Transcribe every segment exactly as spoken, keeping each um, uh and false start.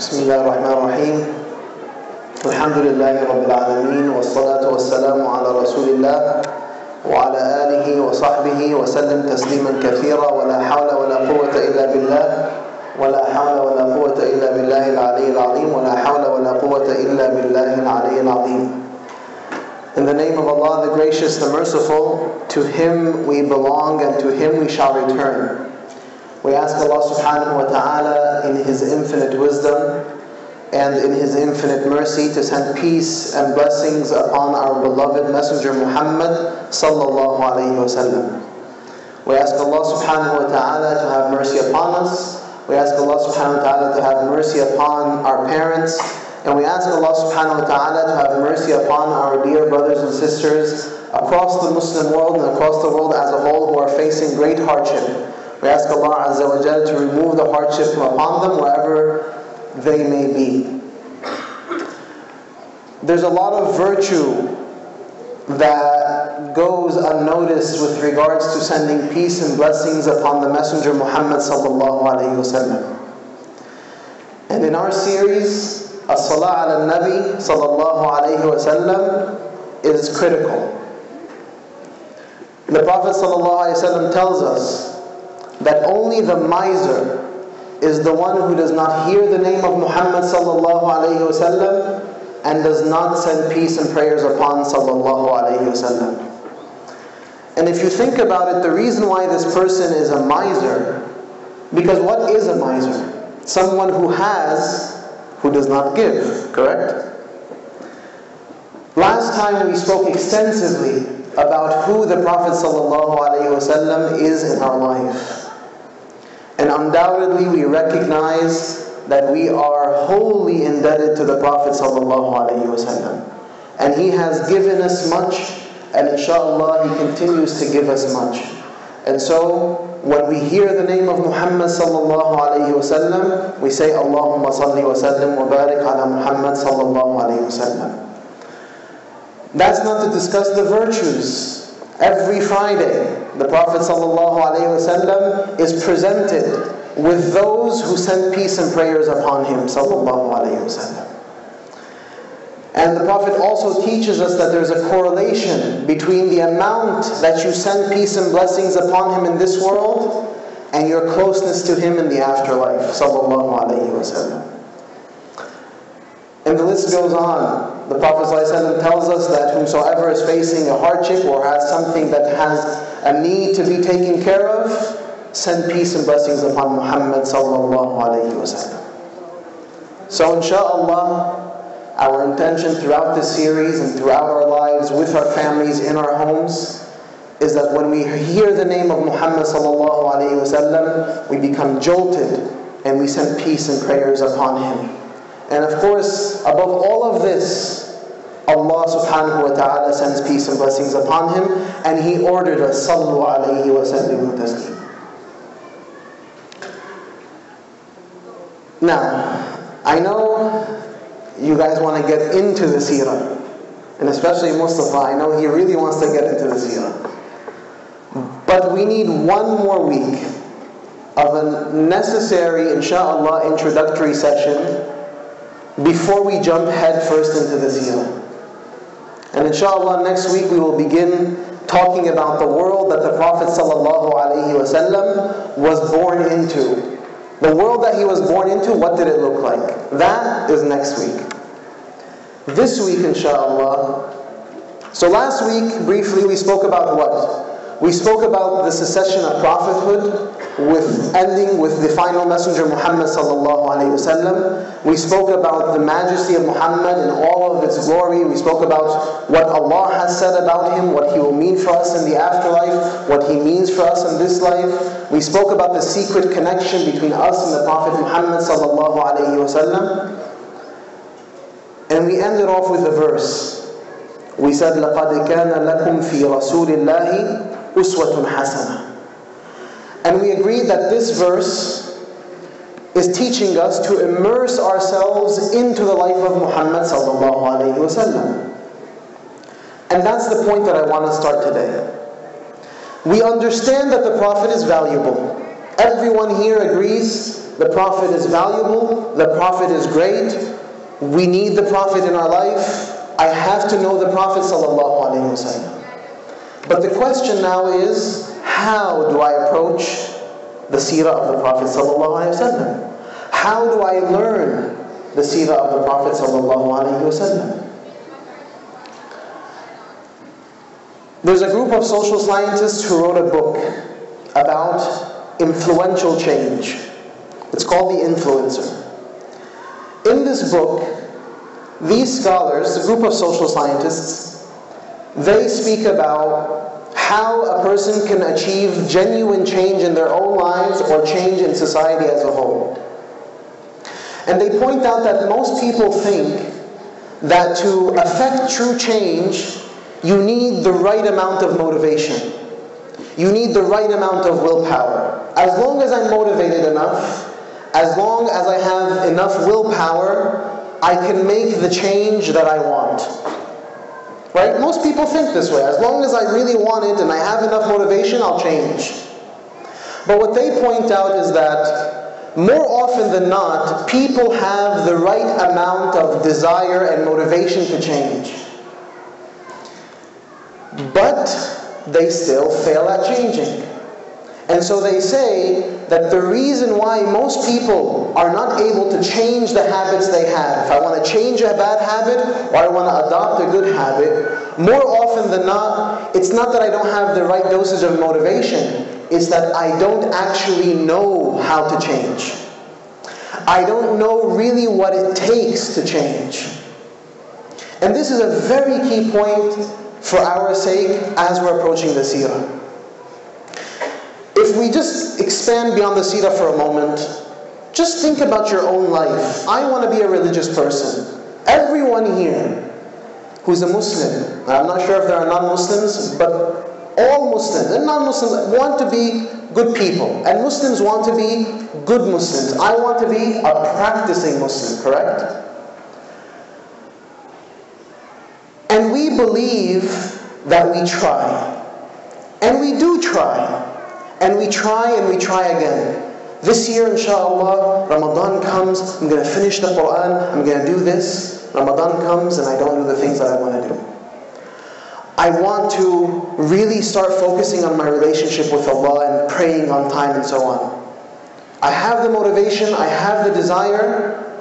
بسم الله الرحمن الرحيم الحمد لله رب العالمين والصلاة والسلام على رسول الله وعلى آله وصحبه وسلم تسليما كثيرا ولا حول ولا قوة إلا بالله ولا حول ولا قوة إلا بالله العلي العظيم ولا حول ولا قوة إلا بالله العلي العظيم. In the name of Allah, the Gracious, the Merciful, to Him we belong and to Him we shall return. We ask Allah subhanahu wa ta'ala in His infinite wisdom and in His infinite mercy to send peace and blessings upon our beloved Messenger Muhammad sallallahu alayhi wa sallam. We ask Allah subhanahu wa ta'ala to have mercy upon us. We ask Allah subhanahu wa ta'ala to have mercy upon our parents. And we ask Allah subhanahu wa ta'ala to have mercy upon our dear brothers and sisters across the Muslim world and across the world as a whole who are facing great hardship. We ask Allah Azza wa Jal to remove the hardship from upon them wherever they may be. There's a lot of virtue that goes unnoticed with regards to sending peace and blessings upon the Messenger Muhammad sallallahu alayhi wa sallam. And in our series, As-Salah ala Nabi sallallahu alayhi wa sallam is critical. The Prophet sallallahu alayhi wa sallam tells us that only the miser is the one who does not hear the name of Muhammad sallallahu alayhi wa sallam and does not send peace and prayers upon sallallahu alayhi wa sallam. And if you think about it, the reason why this person is a miser, because what is a miser? Someone who has, who does not give, correct? Last time we spoke extensively about who the Prophet sallallahu alayhi wa sallam is in our life. And undoubtedly we recognize that we are wholly indebted to the Prophet ﷺ. And he has given us much, and inshallah he continues to give us much. And so, when we hear the name of Muhammad ﷺ, we say, Allahumma salli wa sallim wa barik ala Muhammad ﷺ. That's not to discuss the virtues. Every Friday, the Prophet ﷺ is presented with those who sent peace and prayers upon him ﷺ. And the Prophet also teaches us that there's a correlation between the amount that you send peace and blessings upon him in this world and your closeness to him in the afterlife ﷺ. And the list goes on. The Prophet ﷺ tells us that whomsoever is facing a hardship or has something that has a need to be taken care of, send peace and blessings upon Muhammad sallallahu alayhi wa sallam. So inshaAllah, our intention throughout this series and throughout our lives, with our families, in our homes, is that when we hear the name of Muhammad sallallahu alayhi wa sallam, we become jolted and we send peace and prayers upon him. And of course, above all of this, Allah subhanahu wa ta'ala sends peace and blessings upon him, and he ordered us, Sallu alayhi wa sallimu taslim. Now, I know you guys want to get into the seerah, and especially Mustafa, I know he really wants to get into the seerah. But we need one more week of a necessary, insha'Allah, introductory session before we jump head first into the seerah. And inshallah, next week we will begin talking about the world that the Prophet ﷺ was born into. The world that he was born into, what did it look like? That is next week. This week, inshallah. So last week, briefly, we spoke about what? We spoke about the succession of prophethood, with ending with the final messenger Muhammad sallallahu alayhi wasallam. We spoke about the majesty of Muhammad and all of its glory. We spoke about what Allah has said about him, what he will mean for us in the afterlife, what he means for us in this life. We spoke about the secret connection between us and the Prophet Muhammad sallallahu alayhi wasallam. And we ended off with a verse. We said, لَقَدْ كَانَ لَكُمْ فِي رَسُولِ اللَّهِ أُسْوَةٌ حَسَنَةٌ. And we agreed that this verse is teaching us to immerse ourselves into the life of Muhammad sallallahu alayhi wa sallam. And that's the point that I want to start today. We understand that the Prophet is valuable. Everyone here agrees The Prophet is valuable. The Prophet is great. We need the Prophet in our life. I have to know the Prophet sallallahu alaihi wasallam. But the question now is, how do I approach the seerah of the Prophet sallallahu alaihi wasallam? How do I learn the seerah of the Prophet sallallahu alaihi wasallam? There's a group of social scientists who wrote a book about influential change. It's called The Influencer. In this book, these scholars, the group of social scientists, they speak about how a person can achieve genuine change in their own lives or change in society as a whole. And they point out that most people think that to affect true change, you need the right amount of motivation. You need the right amount of willpower. As long as I'm motivated enough, as long as I have enough willpower, I can make the change that I want. Right? Most people think this way. As long as I really want it and I have enough motivation, I'll change. But what they point out is that more often than not, people have the right amount of desire and motivation to change. But they still fail at changing. And so they say that the reason why most people are not able to change the habits they have, if I want to change a bad habit or I want to adopt a good habit, more often than not, it's not that I don't have the right dosage of motivation, it's that I don't actually know how to change. I don't know really what it takes to change. And this is a very key point for our sake as we're approaching the seerah. If we just expand beyond the seerah for a moment, just think about your own life. I want to be a religious person. Everyone here who's a Muslim, I'm not sure if there are non-Muslims, but all Muslims and non-Muslims want to be good people. And Muslims want to be good Muslims. I want to be a practicing Muslim, correct? And we believe that we try. And we do try. And we try and we try again. This year, inshaAllah, Ramadan comes, I'm going to finish the Quran, I'm going to do this. Ramadan comes and I don't do the things that I want to do. I want to really start focusing on my relationship with Allah and praying on time and so on. I have the motivation, I have the desire.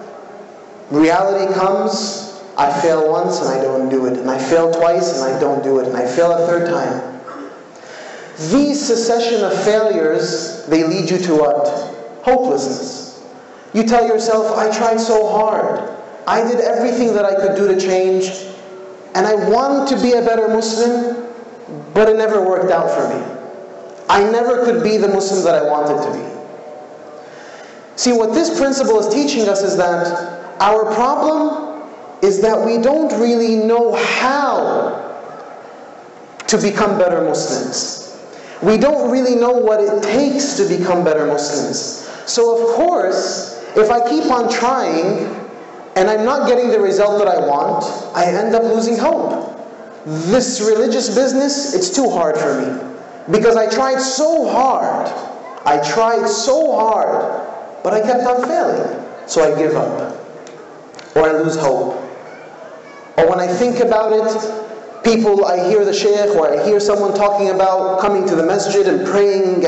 Reality comes. I fail once and I don't do it. And I fail twice and I don't do it. And I fail a third time. These succession of failures, they lead you to what? Hopelessness. You tell yourself, I tried so hard. I did everything that I could do to change. And I wanted to be a better Muslim, but it never worked out for me. I never could be the Muslim that I wanted to be. See, what this principle is teaching us is that our problem is that we don't really know how to become better Muslims. We don't really know what it takes to become better Muslims. So of course, if I keep on trying and I'm not getting the result that I want, I end up losing hope. This religious business, it's too hard for me. Because I tried so hard. I tried so hard, but I kept on failing. So I give up. Or I lose hope. Or when I think about it, people, I hear the shaykh or I hear someone talking about coming to the masjid and praying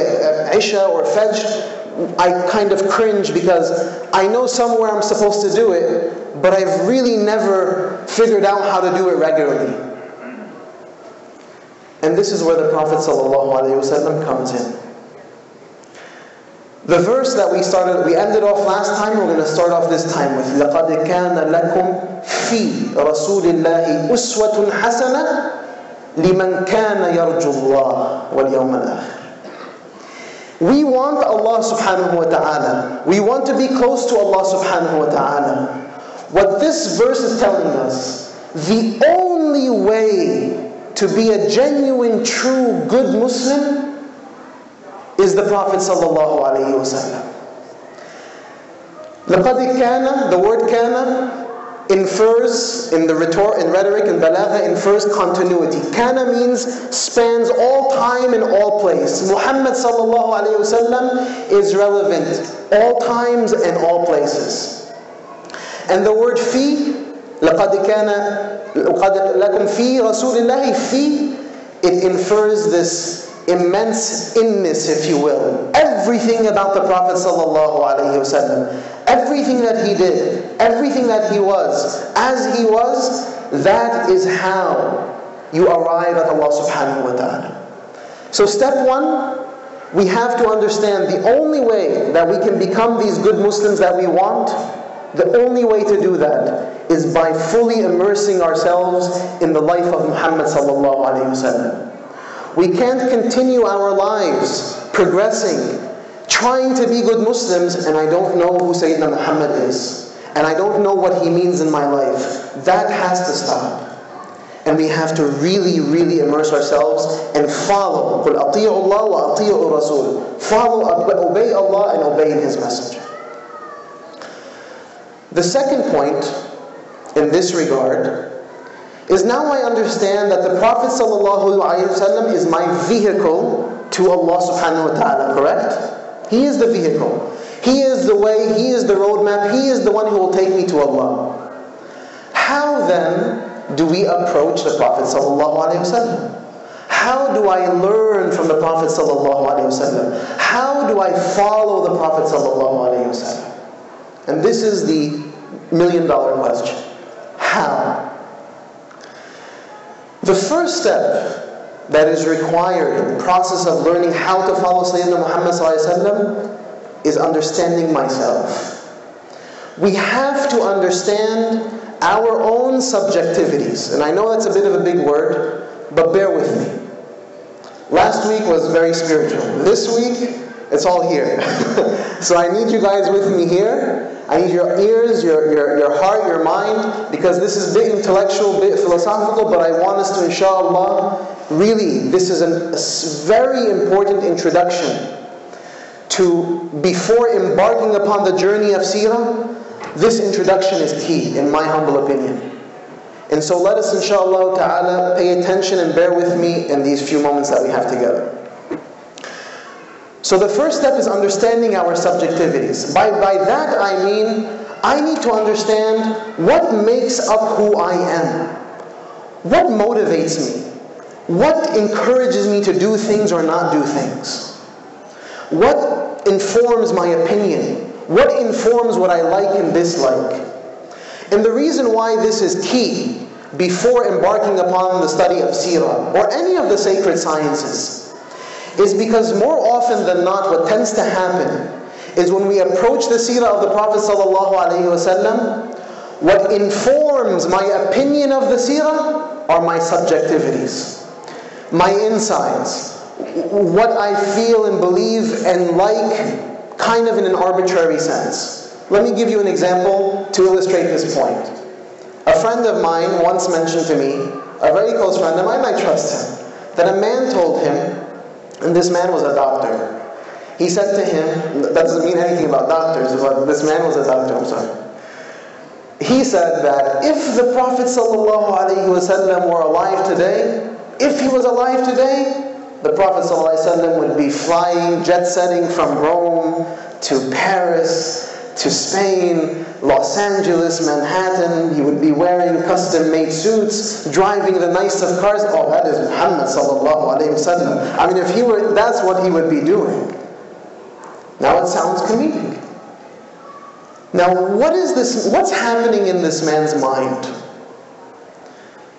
Isha or Fajr, I kind of cringe because I know somewhere I'm supposed to do it, but I've really never figured out how to do it regularly. And this is where the Prophet ﷺ comes in. The verse that we started, we ended off last time, we're going to start off this time with لَقَدْ كَانَ لَكُمْ فِي رَسُولِ اللَّهِ أُسْوَةٌ حَسَنَةٌ لِمَنْ كَانَ يَرْجُو اللَّهَ وَالْيَوْمَ الْآخِرِ. We want Allah subhanahu wa ta'ala. We want to be close to Allah subhanahu wa ta'ala. What this verse is telling us, the only way to be a genuine, true, good Muslim is the Prophet sallallahu alaihi wasallam. لَقَدْ كَانَ, the word kana, infers, in the rhetoric, in rhetoric and balagha, infers continuity. Kana means spans all time and all place. Muhammad sallallahu alayhi wasallam is relevant all times and all places. And the word fi, لَقَدْ كَانَ لَكُمْ فِي رَسُولِ اللَّهِ فِي, it infers this immense inness, if you will. Everything about the Prophet sallallahu alayhi wasallam, everything that he did, everything that he was, as he was, that is how you arrive at Allah subhanahu wa ta'ala. So step one, we have to understand the only way that we can become these good Muslims that we want, the only way to do that is by fully immersing ourselves in the life of Muhammad sallallahu alayhi wasallam. We can't continue our lives progressing, trying to be good Muslims, and I don't know who Sayyidina Muhammad is, and I don't know what he means in my life. That has to stop. And we have to really, really immerse ourselves and follow. قُلْ أَطِيعُ اللَّهُ وَأَطِيعُ الرَّسُولُ. Follow, obey Allah and obey His Messenger. The second point in this regard is, now I understand that the Prophet ﷺ is my vehicle to Allah subhanahu wa ta'ala, correct? He is the vehicle. He is the way. He is the roadmap. He is the one who will take me to Allah. How then do we approach the Prophet ﷺ? How do I learn from the Prophet ﷺ? How do I follow the Prophet ﷺ? And this is the million dollar question. How? The first step that is required in the process of learning how to follow Sayyidina Muhammad ﷺ is understanding myself. We have to understand our own subjectivities. And I know that's a bit of a big word, but bear with me. Last week was very spiritual. This week, it's all here. So I need you guys with me here. I need your ears, your, your, your heart, your mind, because this is a bit intellectual, a bit philosophical, but I want us to, inshallah, really, this is an, a very important introduction to, before embarking upon the journey of Seerah, this introduction is key, in my humble opinion. And so let us, inshallah ta'ala, pay attention and bear with me in these few moments that we have together. So the first step is understanding our subjectivities. By, by that I mean, I need to understand what makes up who I am. What motivates me? What encourages me to do things or not do things? What informs my opinion? What informs what I like and dislike? And the reason why this is key before embarking upon the study of Seerah or any of the sacred sciences is because more often than not what tends to happen is when we approach the Seerah of the Prophet ﷺ, what informs my opinion of the Seerah are my subjectivities, my insides, what I feel and believe and like, kind of in an arbitrary sense. Let me give you an example to illustrate this point. A friend of mine once mentioned to me, a very close friend of mine, I trust him, that a man told him, and this man was a doctor. He said to him, that doesn't mean anything about doctors, but this man was a doctor, I'm sorry. He said that if the Prophet ﷺ were alive today, if he was alive today, the Prophet ﷺ would be flying, jet-setting from Rome to Paris, to Spain, Los Angeles, Manhattan. He would be wearing custom-made suits, driving the nicest of cars. Oh, that is Muhammad ﷺ. I mean, if he were, that's what he would be doing. Now it sounds comedic. Now, what is this? What's happening in this man's mind?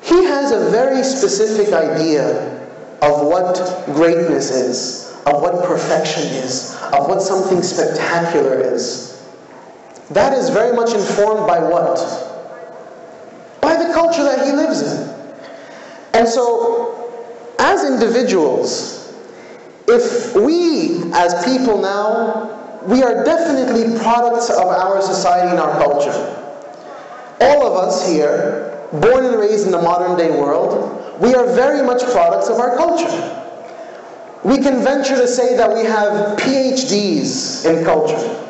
He has a very specific idea of what greatness is, of what perfection is, of what something spectacular is. That is very much informed by what? By the culture that he lives in. And so, as individuals, if we as people now, we are definitely products of our society and our culture. All of us here, born and raised in the modern day world, we are very much products of our culture. We can venture to say that we have P H Ds in culture.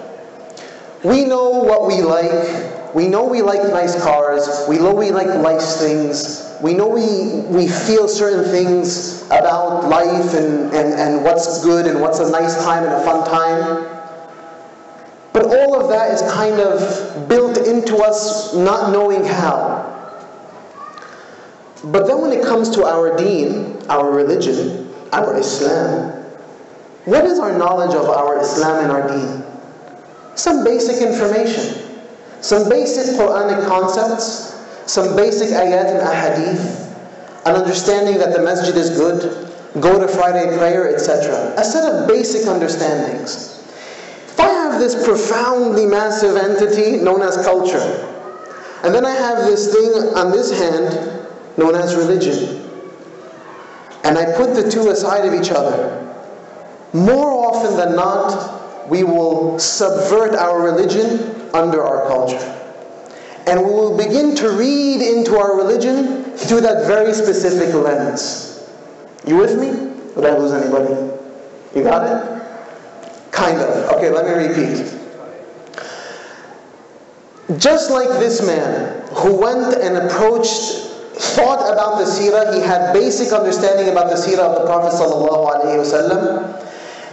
We know what we like, We know we like nice cars, we know we like nice things, we know we, we feel certain things about life and, and, and what's good and what's a nice time and a fun time. But all of that is kind of built into us not knowing how. But then when it comes to our deen, our religion, our Islam, what is our knowledge of our Islam and our deen? Some basic information. Some basic Quranic concepts, some basic ayat and ahadith, an understanding that the masjid is good, go to Friday prayer, et cetera. A set of basic understandings. If I have this profoundly massive entity known as culture, and then I have this thing on this hand known as religion, and I put the two aside of each other, more often than not, we will subvert our religion under our culture. And we will begin to read into our religion through that very specific lens. You with me? Did I lose anybody? You got it? Kind of. Okay, let me repeat. Just like this man who went and approached, thought about the seerah, he had basic understanding about the seerah of the Prophet ﷺ.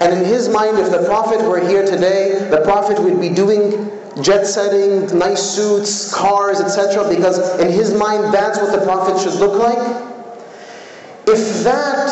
And in his mind, if the Prophet were here today, the Prophet would be doing jet setting, nice suits, cars, et cetera, because in his mind that's what the Prophet should look like. If that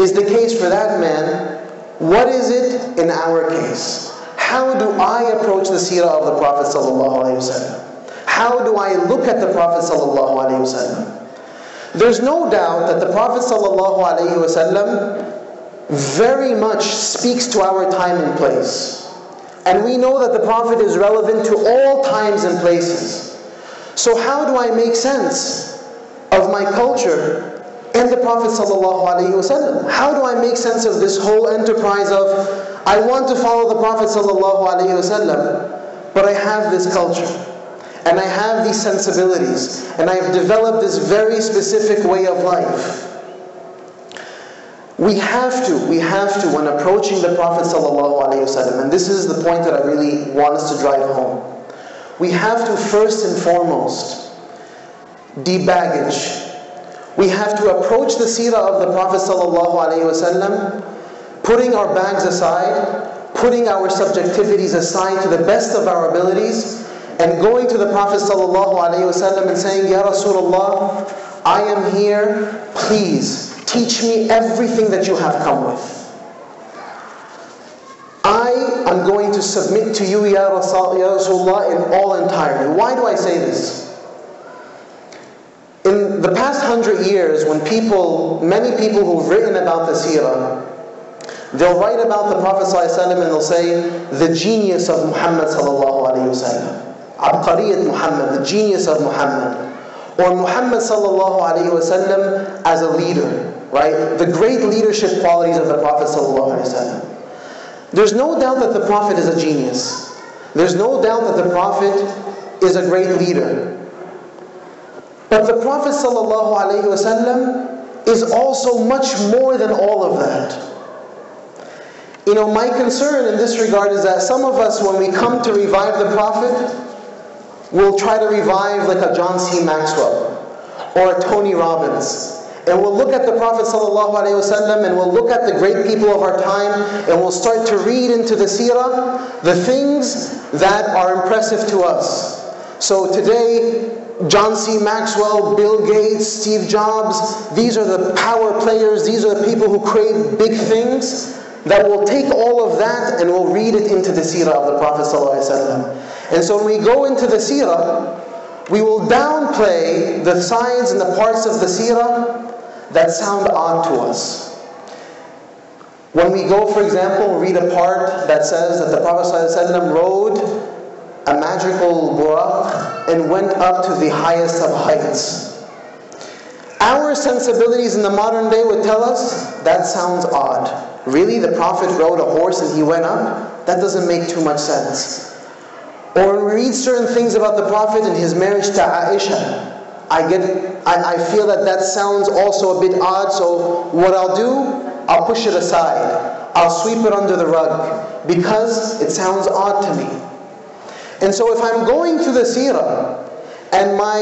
is the case for that man, what is it in our case? How do I approach the seerah of the Prophet ﷺ? How do I look at the Prophet ﷺ? There's no doubt that the Prophet ﷺ very much speaks to our time and place. And we know that the Prophet is relevant to all times and places. So how do I make sense of my culture and the Prophet ﷺ? How do I make sense of this whole enterprise of, I want to follow the Prophet ﷺ, but I have this culture, and I have these sensibilities, and I have developed this very specific way of life. We have to, we have to, when approaching the Prophet ﷺ, and this is the point that I really want us to drive home, we have to first and foremost debaggage. We have to approach the seerah of the Prophet ﷺ, putting our bags aside, putting our subjectivities aside to the best of our abilities, and going to the Prophet ﷺ and saying, Ya Rasulullah, I am here, please, teach me everything that you have come with. I am going to submit to you, Ya Rasulullah, in all entirety. Why do I say this? In the past hundred years, when people, many people who've written about the seerah, they'll write about the Prophet ﷺ and they'll say, the genius of Muhammad ﷺ. Abqariyat Muhammad, the genius of Muhammad. Or Muhammad sallallahu alayhi wa sallam as a leader, right? The great leadership qualities of the Prophet sallallahu alayhi wa sallam. There's no doubt that the Prophet is a genius. There's no doubt that the Prophet is a great leader. But the Prophet sallallahu alayhi wa sallam is also much more than all of that. You know, my concern in this regard is that some of us, when we come to revive the Prophet, we'll try to revive like a John C. Maxwell or a Tony Robbins. And we'll look at the Prophet ﷺ and we'll look at the great people of our time and we'll start to read into the seerah the things that are impressive to us. So today, John C. Maxwell, Bill Gates, Steve Jobs, these are the power players, these are the people who create big things, that will take all of that and will read it into the seerah of the Prophet ﷺ. And so when we go into the seerah, we will downplay the sides and the parts of the seerah that sound odd to us. When we go, for example, read a part that says that the Prophet ﷺ rode a magical buraq and went up to the highest of heights. Our sensibilities in the modern day would tell us, that sounds odd. Really, the Prophet rode a horse and he went up? That doesn't make too much sense. Or when we read certain things about the Prophet and his marriage to Aisha, I get, I, I feel that that sounds also a bit odd, so what I'll do, I'll push it aside. I'll sweep it under the rug, because it sounds odd to me. And so if I'm going through the seerah, and my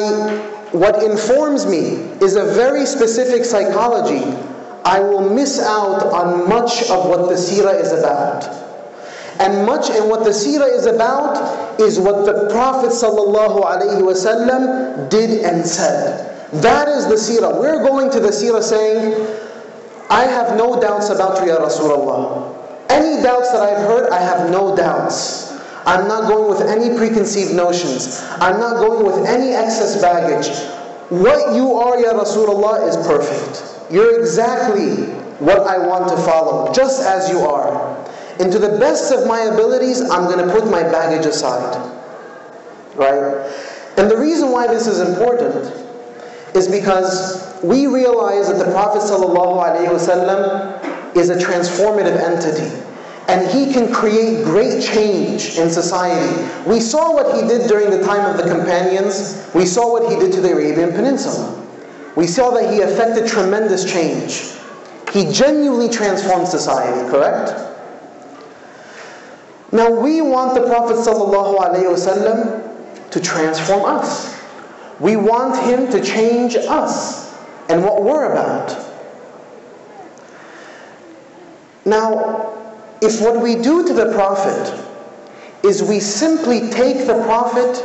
what informs me is a very specific psychology, I will miss out on much of what the seerah is about. And much in what the seerah is about is what the Prophet ﷺ did and said. That is the seerah. We're going to the seerah saying, I have no doubts about you, Ya Rasulullah. Any doubts that I've heard, I have no doubts. I'm not going with any preconceived notions. I'm not going with any excess baggage. What you are, Ya Rasulullah, is perfect. You're exactly what I want to follow, just as you are. And to the best of my abilities, I'm going to put my baggage aside. Right? And the reason why this is important is because we realize that the Prophet ﷺ is a transformative entity. And he can create great change in society. We saw what he did during the time of the companions. We saw what he did to the Arabian Peninsula. We saw that he effected tremendous change. He genuinely transformed society, correct? Now we want the Prophet ﷺ to transform us. We want him to change us and what we're about. Now, if what we do to the Prophet is we simply take the Prophet,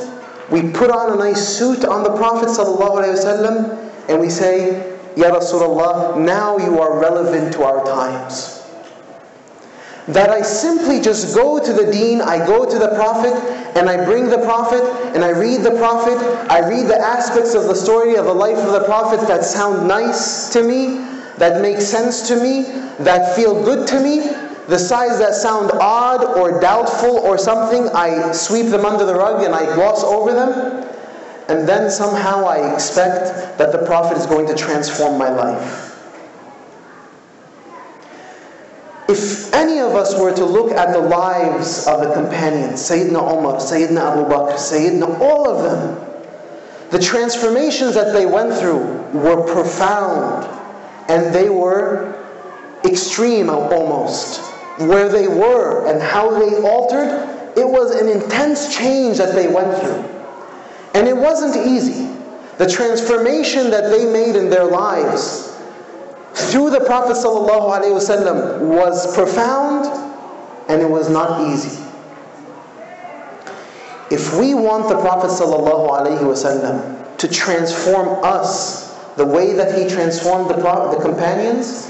we put on a nice suit on the Prophet ﷺ, and we say, Ya Rasulullah, now you are relevant to our times. That I simply just go to the deen, I go to the Prophet, and I bring the Prophet, and I read the Prophet, I read the aspects of the story of the life of the Prophet that sound nice to me, that make sense to me, that feel good to me. The sides that sound odd or doubtful or something, I sweep them under the rug and I gloss over them. And then somehow I expect that the Prophet is going to transform my life. If any of us were to look at the lives of the companions, Sayyidina Umar, Sayyidina Abu Bakr, Sayyidina, all of them, the transformations that they went through were profound. And they were extreme almost. Where they were and how they altered, it was an intense change that they went through. And it wasn't easy. The transformation that they made in their lives through the Prophet ﷺ was profound, and it was not easy. If we want the Prophet ﷺ to transform us the way that he transformed the, the companions,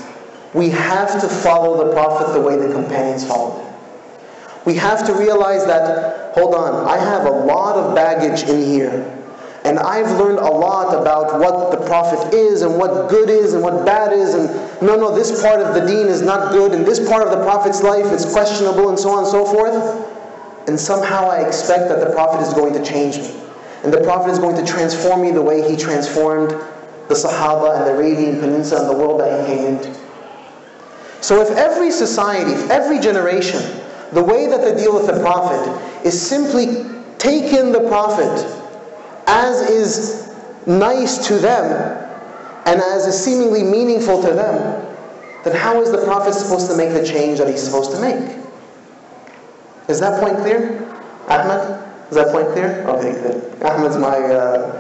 we have to follow the Prophet the way the companions followed him. We have to realize that, hold on, I have a lot of baggage in here. And I've learned a lot about what the Prophet is and what good is and what bad is. And no, no, this part of the deen is not good. And this part of the Prophet's life is questionable and so on and so forth. And somehow I expect that the Prophet is going to change me. And the Prophet is going to transform me the way he transformed the Sahaba and the Arabian Peninsula and the world that he came into. So if every society, if every generation, the way that they deal with the Prophet is simply take in the Prophet as is nice to them and as is seemingly meaningful to them, then how is the Prophet supposed to make the change that he's supposed to make? Is that point clear? Ahmed? Is that point clear? Okay, good. Ahmed's my uh,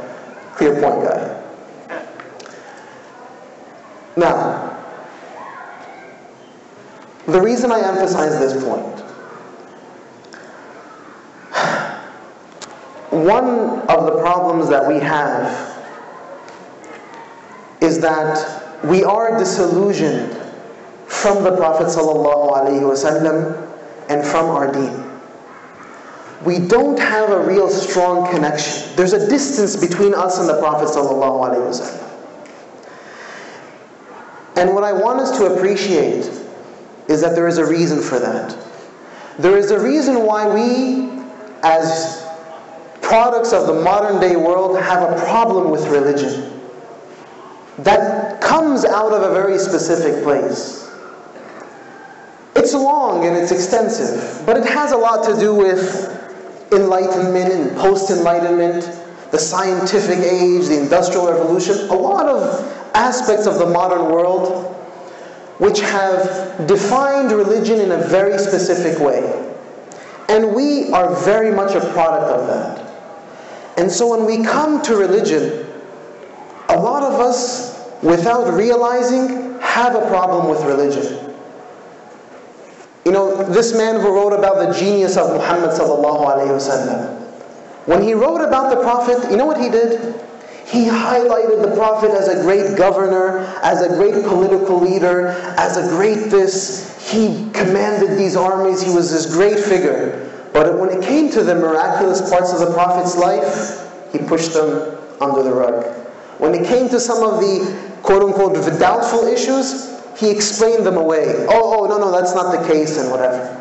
clear point guy. Now, the reason I emphasize this point, one of the problems that we have is that we are disillusioned from the Prophet ﷺ and from our deen. We don't have a real strong connection. There's a distance between us and the Prophet ﷺ. And what I want us to appreciate is that there is a reason for that. There is a reason why we, as products of the modern day world, have a problem with religion. That comes out of a very specific place. It's long and it's extensive, but it has a lot to do with enlightenment and post-enlightenment, the scientific age, the industrial revolution, a lot of aspects of the modern world which have defined religion in a very specific way. And we are very much a product of that. And so when we come to religion, a lot of us, without realizing, have a problem with religion. You know, this man who wrote about the genius of Muhammad sallallahu alayhi wa sallam, when he wrote about the Prophet, you know what he did? He highlighted the Prophet as a great governor, as a great political leader, as a great this. He commanded these armies. He was this great figure. But when it came to the miraculous parts of the Prophet's life, he pushed them under the rug. When it came to some of the quote-unquote doubtful issues, he explained them away. Oh, oh, no, no, that's not the case and whatever.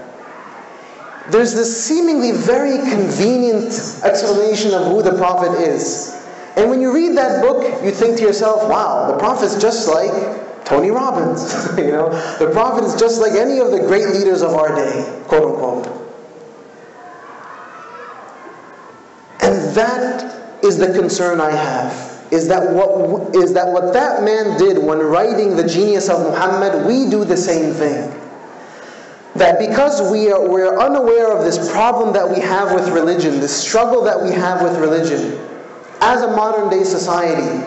There's this seemingly very convenient explanation of who the Prophet is. And when you read that book, you think to yourself, wow, the Prophet's just like Tony Robbins. You know, the Prophet is just like any of the great leaders of our day, quote unquote. And that is the concern I have. Is that what is that what that man did when writing the genius of Muhammad? We do the same thing. That because we are we're unaware of this problem that we have with religion, this struggle that we have with religion, as a modern day society,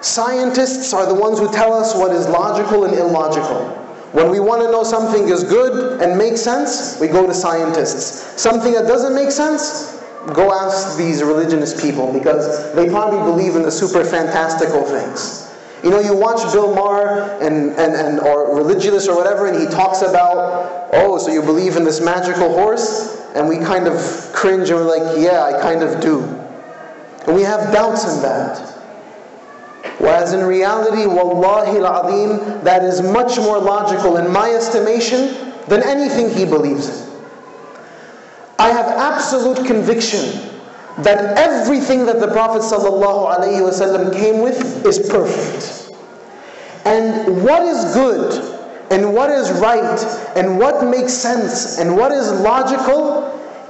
scientists are the ones who tell us what is logical and illogical. When we want to know something is good and makes sense, we go to scientists. Something that doesn't make sense, go ask these religious people, because they probably believe in the super fantastical things. You know, you watch Bill Maher and, and, and, or religious or whatever, and he talks about, oh, so you believe in this magical horse? And we kind of cringe and we're like, yeah, I kind of do. And we have doubts in that. Whereas in reality, wallahi al-azim, that is much more logical in my estimation than anything he believes in. I have absolute conviction that everything that the Prophet sallallahu alaihi wasallam came with is perfect. And what is good, and what is right, and what makes sense, and what is logical,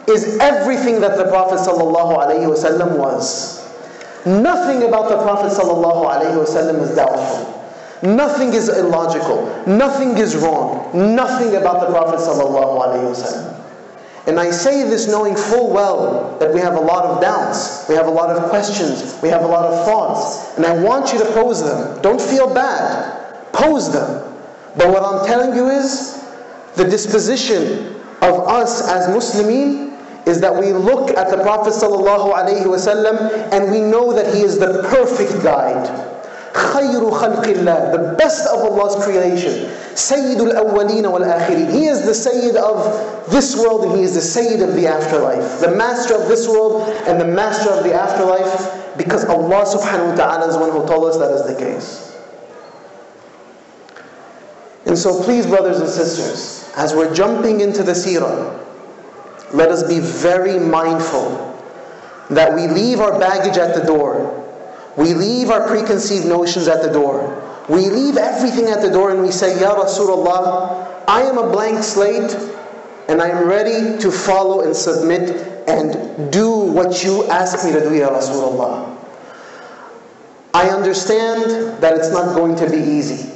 is everything that the Prophet sallallahu alaihi wasallam was. Nothing about the Prophet sallallahu alaihi wasallam is doubtful. Nothing is illogical. Nothing is wrong. Nothing about the Prophet sallallahu alaihi wasallam. And I say this knowing full well that we have a lot of doubts. We have a lot of questions. We have a lot of thoughts. And I want you to pose them. Don't feel bad. Pose them. But what I'm telling you is, the disposition of us as Muslimin is that we look at the Prophet sallallahu alaihi wasallam and we know that he is the perfect guide. خَيْرُ خَلْقِ اللَّهِ, the best of Allah's creation. سَيِّدُ الْأَوَّلِينَ وَالْآخِرِينَ. He is the Sayyid of this world and he is the Sayyid of the afterlife. The master of this world and the master of the afterlife, because Allah subhanahu wa ta'ala is one who told us that is the case. And so please, brothers and sisters, as we're jumping into the seerah, let us be very mindful that we leave our baggage at the door. We leave our preconceived notions at the door. We leave everything at the door and we say, Ya Rasulullah, I am a blank slate and I am ready to follow and submit and do what you ask me to do, Ya Rasulullah. I understand that it's not going to be easy.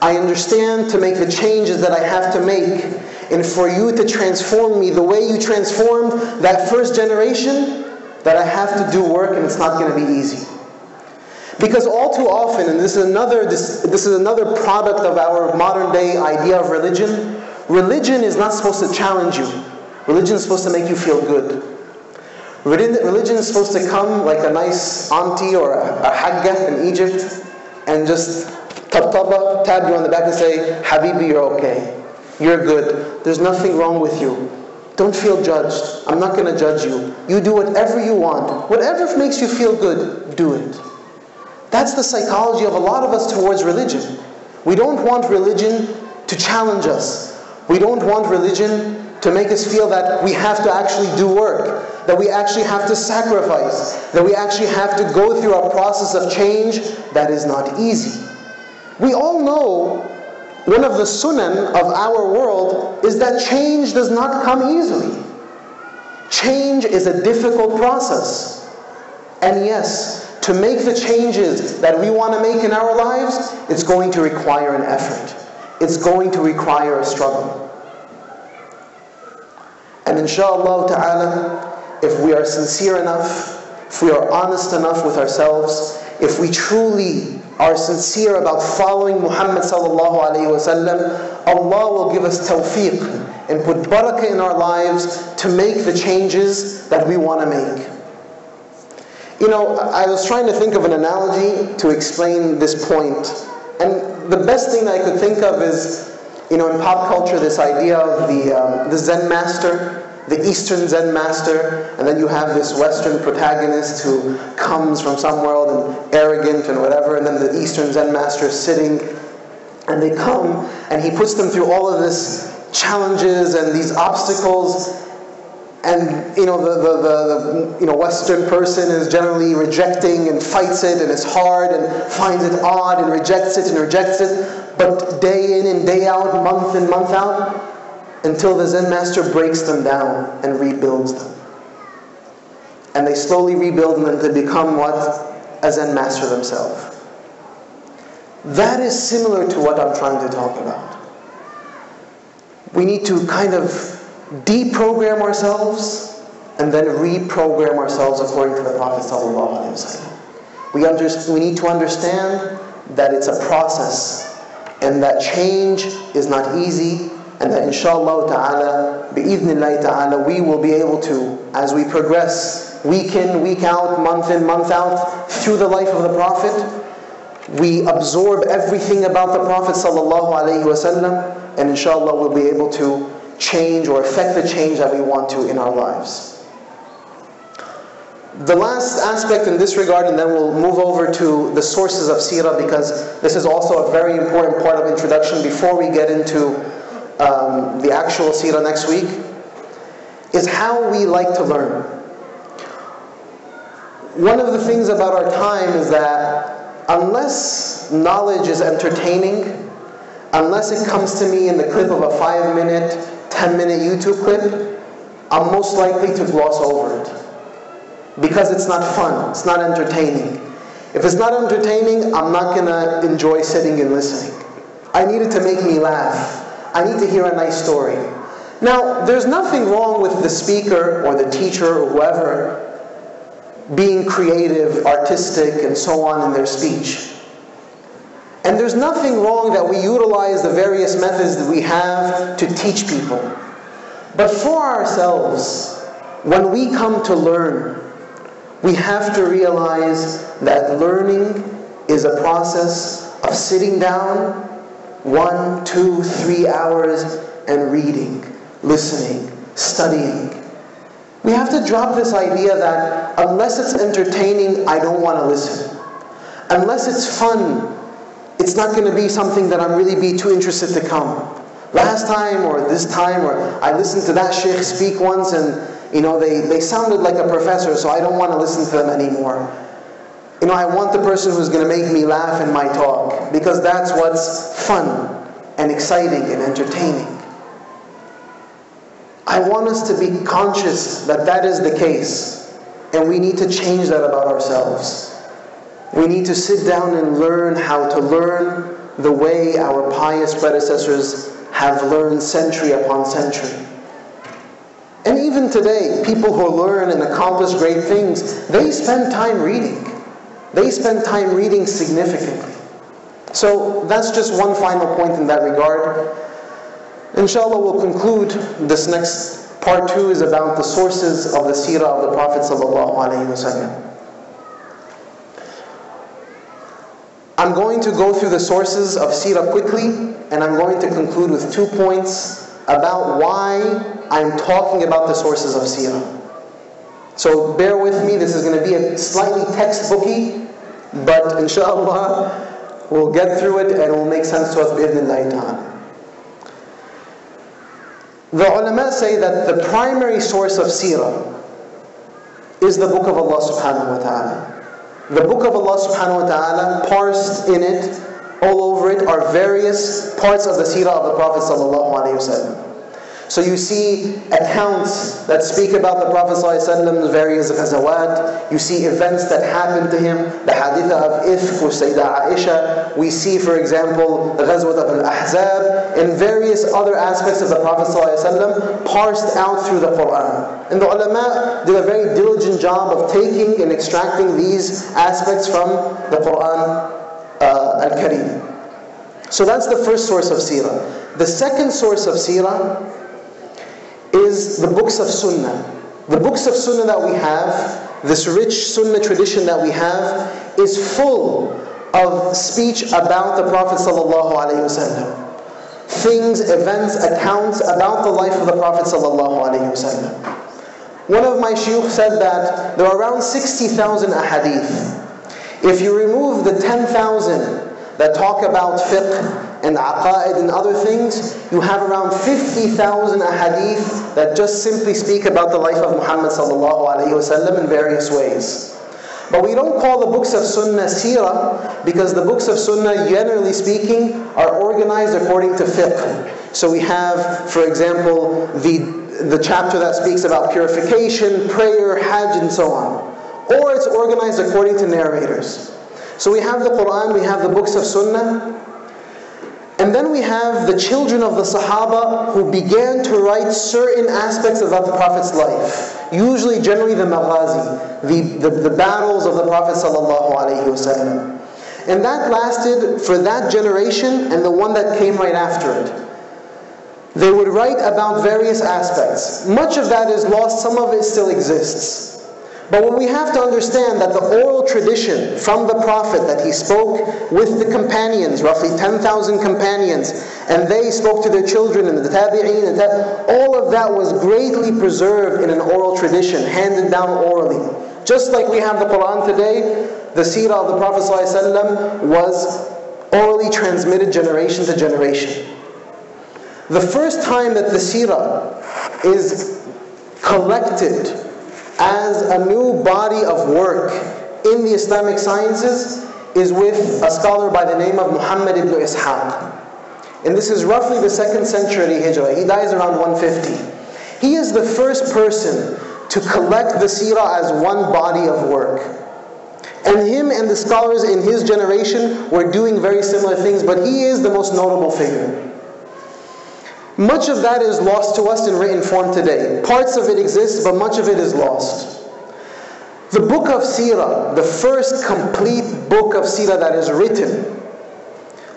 I understand to make the changes that I have to make, and for you to transform me the way you transformed that first generation, that I have to do work and it's not going to be easy. Because all too often, and this is another, this, this is another product of our modern day idea of religion, religion is not supposed to challenge you. Religion is supposed to make you feel good. Religion is supposed to come like a nice auntie or a, a hagga in Egypt and just tab-taba, tab you on the back and say, Habibi, you're okay. You're good. There's nothing wrong with you. Don't feel judged. I'm not going to judge you. You do whatever you want. Whatever makes you feel good, do it. That's the psychology of a lot of us towards religion. We don't want religion to challenge us. We don't want religion to make us feel that we have to actually do work, that we actually have to sacrifice, that we actually have to go through a process of change that is not easy. We all know one of the sunan of our world is that change does not come easily. Change is a difficult process. And yes, to make the changes that we want to make in our lives, it's going to require an effort. It's going to require a struggle. And inshallah ta'ala, if we are sincere enough, if we are honest enough with ourselves, if we truly are sincere about following Muhammad sallallahu alayhi wa sallam, Allah will give us tawfiq and put barakah in our lives to make the changes that we want to make. You know, I was trying to think of an analogy to explain this point. And the best thing I could think of is, you know, in pop culture, this idea of the, um, the Zen master, the Eastern Zen master, and then you have this Western protagonist who comes from some world and arrogant and whatever, and then the Eastern Zen master is sitting, and they come, and he puts them through all of this challenges and these obstacles, and you know the, the, the, the you know Western person is generally rejecting and fights it, and it's hard and finds it odd and rejects it and rejects it, but day in and day out, month in, month out, until the Zen master breaks them down and rebuilds them. And they slowly rebuild them to become what? A Zen master themselves. That is similar to what I'm trying to talk about. We need to kind of deprogram ourselves and then reprogram ourselves according to the Prophet ﷺ. We, under we need to understand that it's a process and that change is not easy, and that inshallah ta'ala, bi'idhnillahi ta'ala, we will be able to, as we progress, week in, week out, month in, month out, through the life of the Prophet, we absorb everything about the Prophet sallallahu alayhi wa sallam, and inshallah we'll be able to change or affect the change that we want to in our lives. The last aspect in this regard, and then we'll move over to the sources of seerah, because this is also a very important part of introduction before we get into Um, the actual seerah next week, is how we like to learn. One of the things about our time is that unless knowledge is entertaining, unless it comes to me in the clip of a five minute, ten minute YouTube clip, I'm most likely to gloss over it. Because it's not fun, it's not entertaining. If it's not entertaining, I'm not going to enjoy sitting and listening. I need it to make me laugh. I need to hear a nice story. Now, there's nothing wrong with the speaker or the teacher or whoever being creative, artistic, and so on in their speech. And there's nothing wrong that we utilize the various methods that we have to teach people. But for ourselves, when we come to learn, we have to realize that learning is a process of sitting down, one, two, three hours, and reading, listening, studying. We have to drop this idea that unless it's entertaining, I don't want to listen. Unless it's fun, it's not going to be something that I'm really be too interested to come. Last time or this time, or I listened to that sheikh speak once and you know they, they sounded like a professor, so I don't want to listen to them anymore. You know, I want the person who's going to make me laugh in my talk, because that's what's fun and exciting and entertaining. I want us to be conscious that that is the case, and we need to change that about ourselves. We need to sit down and learn how to learn the way our pious predecessors have learned century upon century. And even today, people who learn and accomplish great things, they spend time reading. They spend time reading significantly. So that's just one final point in that regard. Inshallah, we'll conclude this next part two is about the sources of the seerah of the Prophet ﷺ. I'm going to go through the sources of seerah quickly, and I'm going to conclude with two points about why I'm talking about the sources of seerah. So bear with me, this is going to be a slightly textbooky, but inshallah, we'll get through it and it will make sense to us bi'idhnillahi ta'ala. The ulama say that the primary source of seerah is the book of Allah subhanahu wa ta'ala. The book of Allah subhanahu wa ta'ala, parsed in it, all over it, are various parts of the seerah of the Prophet sallallahu alayhi wa sallam. So you see accounts that speak about the Prophet ﷺ's various ghazawat. You see events that happened to him, the hadith of Ifq with Sayyidah Aisha. We see, for example, the ghazwat of Al-Ahzab and various other aspects of the Prophet ﷺ parsed out through the Qur'an. And the ulama did a very diligent job of taking and extracting these aspects from the Qur'an uh, Al-Karim. So that's the first source of seerah. The second source of seerah is the books of sunnah. The books of sunnah that we have, this rich sunnah tradition that we have, is full of speech about the Prophet ﷺ. Things, events, accounts about the life of the Prophet ﷺ. One of my shaykh said that there are around sixty thousand ahadith. If you remove the ten thousand that talk about fiqh and aqa'id and other things, you have around fifty thousand ahadith that just simply speak about the life of Muhammad ﷺ in various ways. But we don't call the books of sunnah seerah because the books of sunnah, generally speaking, are organized according to fiqh. So we have, for example, the the chapter that speaks about purification, prayer, hajj, and so on. Or it's organized according to narrators. So we have the Qur'an, we have the books of sunnah, and then we have the children of the Sahaba who began to write certain aspects about the Prophet's life. Usually, generally the maghazi, the, the, the battles of the Prophet ﷺ. And that lasted for that generation and the one that came right after it. They would write about various aspects. Much of that is lost, some of it still exists. But what we have to understand that the oral tradition from the Prophet that he spoke with the companions, roughly ten thousand companions, and they spoke to their children and the tabi'een, and that, all of that was greatly preserved in an oral tradition, handed down orally. Just like we have the Qur'an today, the seerah of the Prophet ﷺ was orally transmitted generation to generation. The first time that the seerah is collected as a new body of work in the Islamic sciences is with a scholar by the name of Muhammad ibn Ishaq. And this is roughly the second century Hijrah. He dies around one fifty. He is the first person to collect the seerah as one body of work. And him and the scholars in his generation were doing very similar things, but he is the most notable figure. Much of that is lost to us in written form today. Parts of it exist, but much of it is lost. The book of seerah, the first complete book of seerah that is written,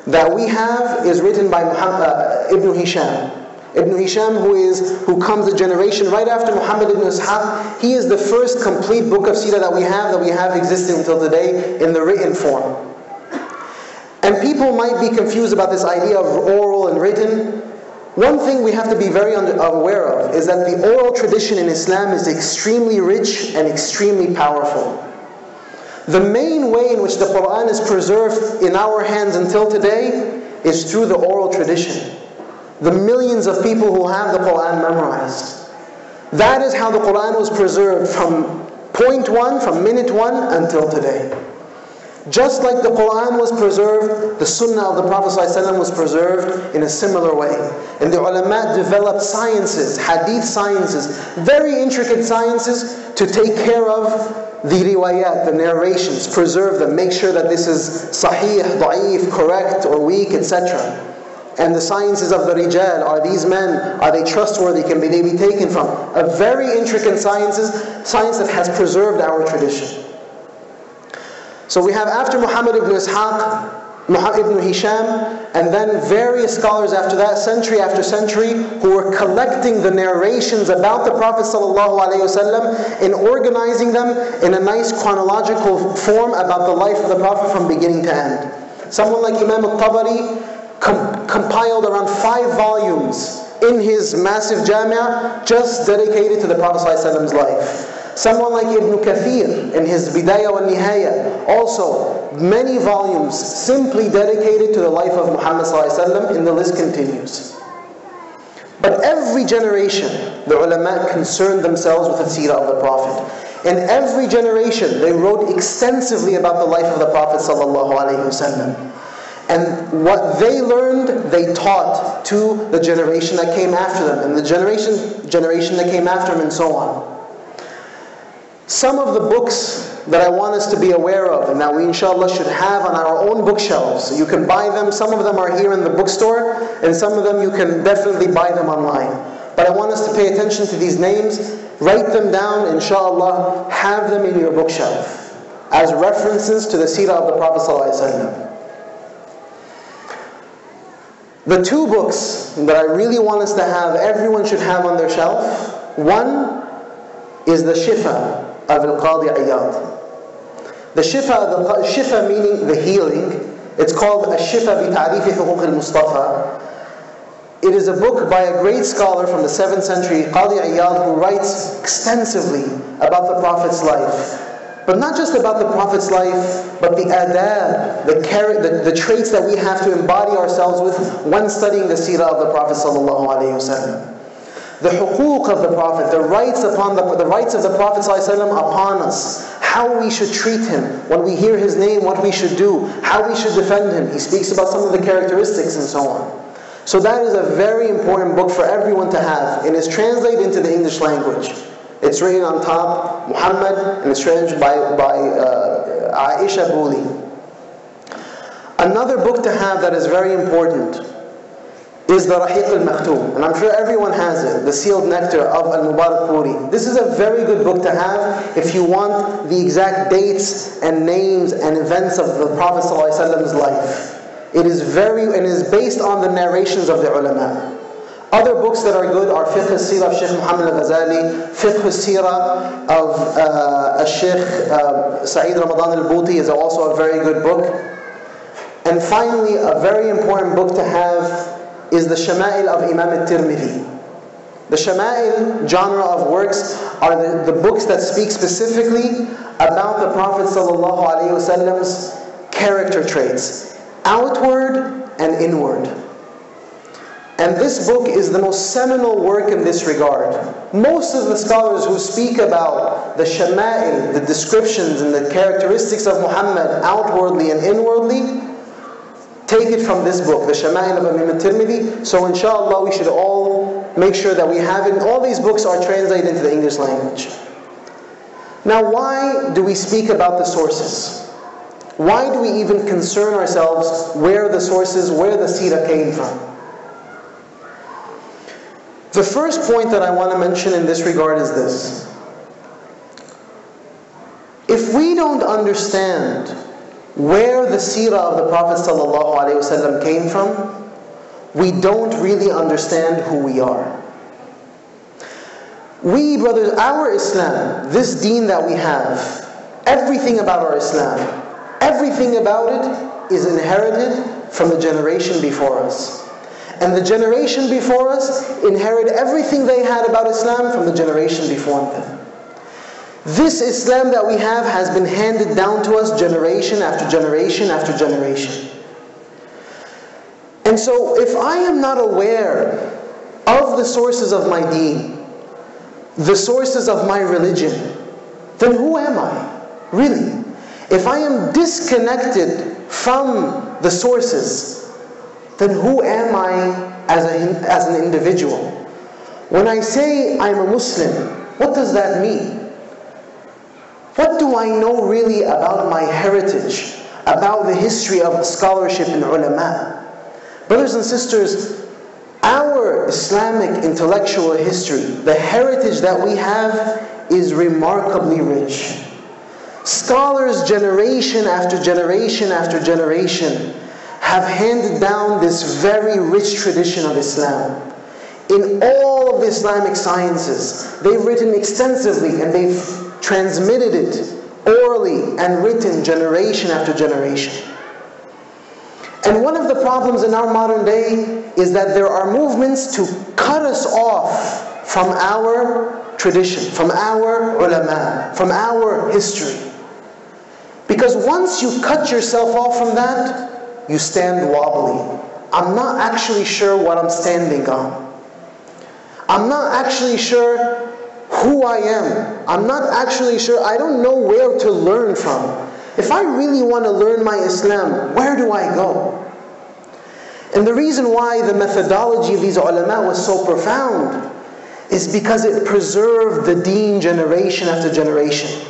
that we have, is written by Muhammad, uh, Ibn Hisham. Ibn Hisham, who is who comes a generation right after Muhammad ibn Ishaq, he is the first complete book of seerah that we have, that we have existing until today in the written form. And people might be confused about this idea of oral and written. One thing we have to be very aware of is that the oral tradition in Islam is extremely rich and extremely powerful. The main way in which the Qur'an is preserved in our hands until today is through the oral tradition. The millions of people who have the Qur'an memorized. That is how the Qur'an was preserved from point one, from minute one until today. Just like the Qur'an was preserved, the sunnah of the Prophet ﷺ was preserved in a similar way. And the ulama developed sciences, hadith sciences, very intricate sciences to take care of the riwayat, the narrations, preserve them, make sure that this is sahih, da'if, correct or weak, et cetera. And the sciences of the rijal, are these men, are they trustworthy, can they be taken from? A very intricate sciences, science that has preserved our tradition. So we have after Muhammad ibn Ishaq, Muhammad ibn Hisham, and then various scholars after that, century after century, who were collecting the narrations about the Prophet ﷺ and organizing them in a nice chronological form about the life of the Prophet from beginning to end. Someone like Imam al-Tabari com compiled around five volumes in his massive jamia just dedicated to the Prophet ﷺ's life. Someone like Ibn Kathir in his Bidayah wa Nihaya, also many volumes simply dedicated to the life of Muhammad ﷺ, and the list continues. But every generation, the ulama concerned themselves with the seerah of the Prophet. In every generation, they wrote extensively about the life of the Prophet ﷺ. And what they learned, they taught to the generation that came after them, and the generation generation that came after them, and so on. Some of the books that I want us to be aware of, and that we inshallah should have on our own bookshelves. You can buy them. Some of them are here in the bookstore, and some of them you can definitely buy them online. But I want us to pay attention to these names. Write them down, inshallah. Have them in your bookshelf as references to the seerah of the Prophet ﷺ. The two books that I really want us to have, everyone should have on their shelf. One is the Shifa of Al Qadi Iyad. The Shifa, the Shifa meaning the healing. It's called Al-Shifa bi Ta'rifi Huquq al-Mustafa. It is a book by a great scholar from the seventh century, Qadi Iyad, who writes extensively about the Prophet's life. But not just about the Prophet's life, but the adab, the, the, the traits that we have to embody ourselves with when studying the seerah of the Prophet ﷺ. The huquq of the Prophet, the rights upon the, the rights of the Prophet ﷺ upon us, how we should treat him, when we hear his name, what we should do, how we should defend him. He speaks about some of the characteristics and so on. So that is a very important book for everyone to have, and it's translated into the English language. It's written on top, Muhammad, and it's translated by, by uh, Aisha Bouli. Another book to have that is very important is the Rahiq al-Maktoum, and I'm sure everyone has it, the sealed nectar of Al-Mubarakpuri. This is a very good book to have if you want the exact dates and names and events of the Prophet ﷺ's life. It is very, and is based on the narrations of the ulama. Other books that are good are Fiqh al-Sirah of Sheikh Muhammad al-Ghazali, Fiqh al-Sirah of uh, Sheikh uh, Saeed Ramadan al-Buti is also a very good book. And finally, a very important book to have is the Shama'il of Imam al-Tirmidhi. The Shama'il genre of works are the, the books that speak specifically about the Prophet ﷺ's character traits, outward and inward. And this book is the most seminal work in this regard. Most of the scholars who speak about the shama'il, the descriptions and the characteristics of Muhammad outwardly and inwardly, take it from this book, the Shama'il of Imam al-Tirmidhi. So inshallah we should all make sure that we have it. All these books are translated into the English language. Now why do we speak about the sources? Why do we even concern ourselves where the sources, where the seerah came from? The first point that I want to mention in this regard is this. If we don't understand where the seerah of the Prophet ﷺ came from, we don't really understand who we are. We, brothers, our Islam, this deen that we have, everything about our Islam, everything about it is inherited from the generation before us. And the generation before us inherited everything they had about Islam from the generation before them. This Islam that we have has been handed down to us generation after generation after generation. And so if I am not aware of the sources of my deen, the sources of my religion, then who am I, really? If I am disconnected from the sources, then who am I as, a, as an individual? When I say I'm a Muslim, what does that mean? What do I know really about my heritage, about the history of scholarship and ulama? Brothers and sisters, our Islamic intellectual history, the heritage that we have, is remarkably rich. Scholars generation after generation after generation have handed down this very rich tradition of Islam. In all of the Islamic sciences, they've written extensively and they've transmitted it orally and written generation after generation. And one of the problems in our modern day is that there are movements to cut us off from our tradition, from our ulama, from our history. Because once you cut yourself off from that, you stand wobbly. I'm not actually sure what I'm standing on. I'm not actually sure who I am. I'm not actually sure. I don't know where to learn from. If I really want to learn my Islam, where do I go? And the reason why the methodology of these ulama was so profound is because it preserved the deen generation after generation.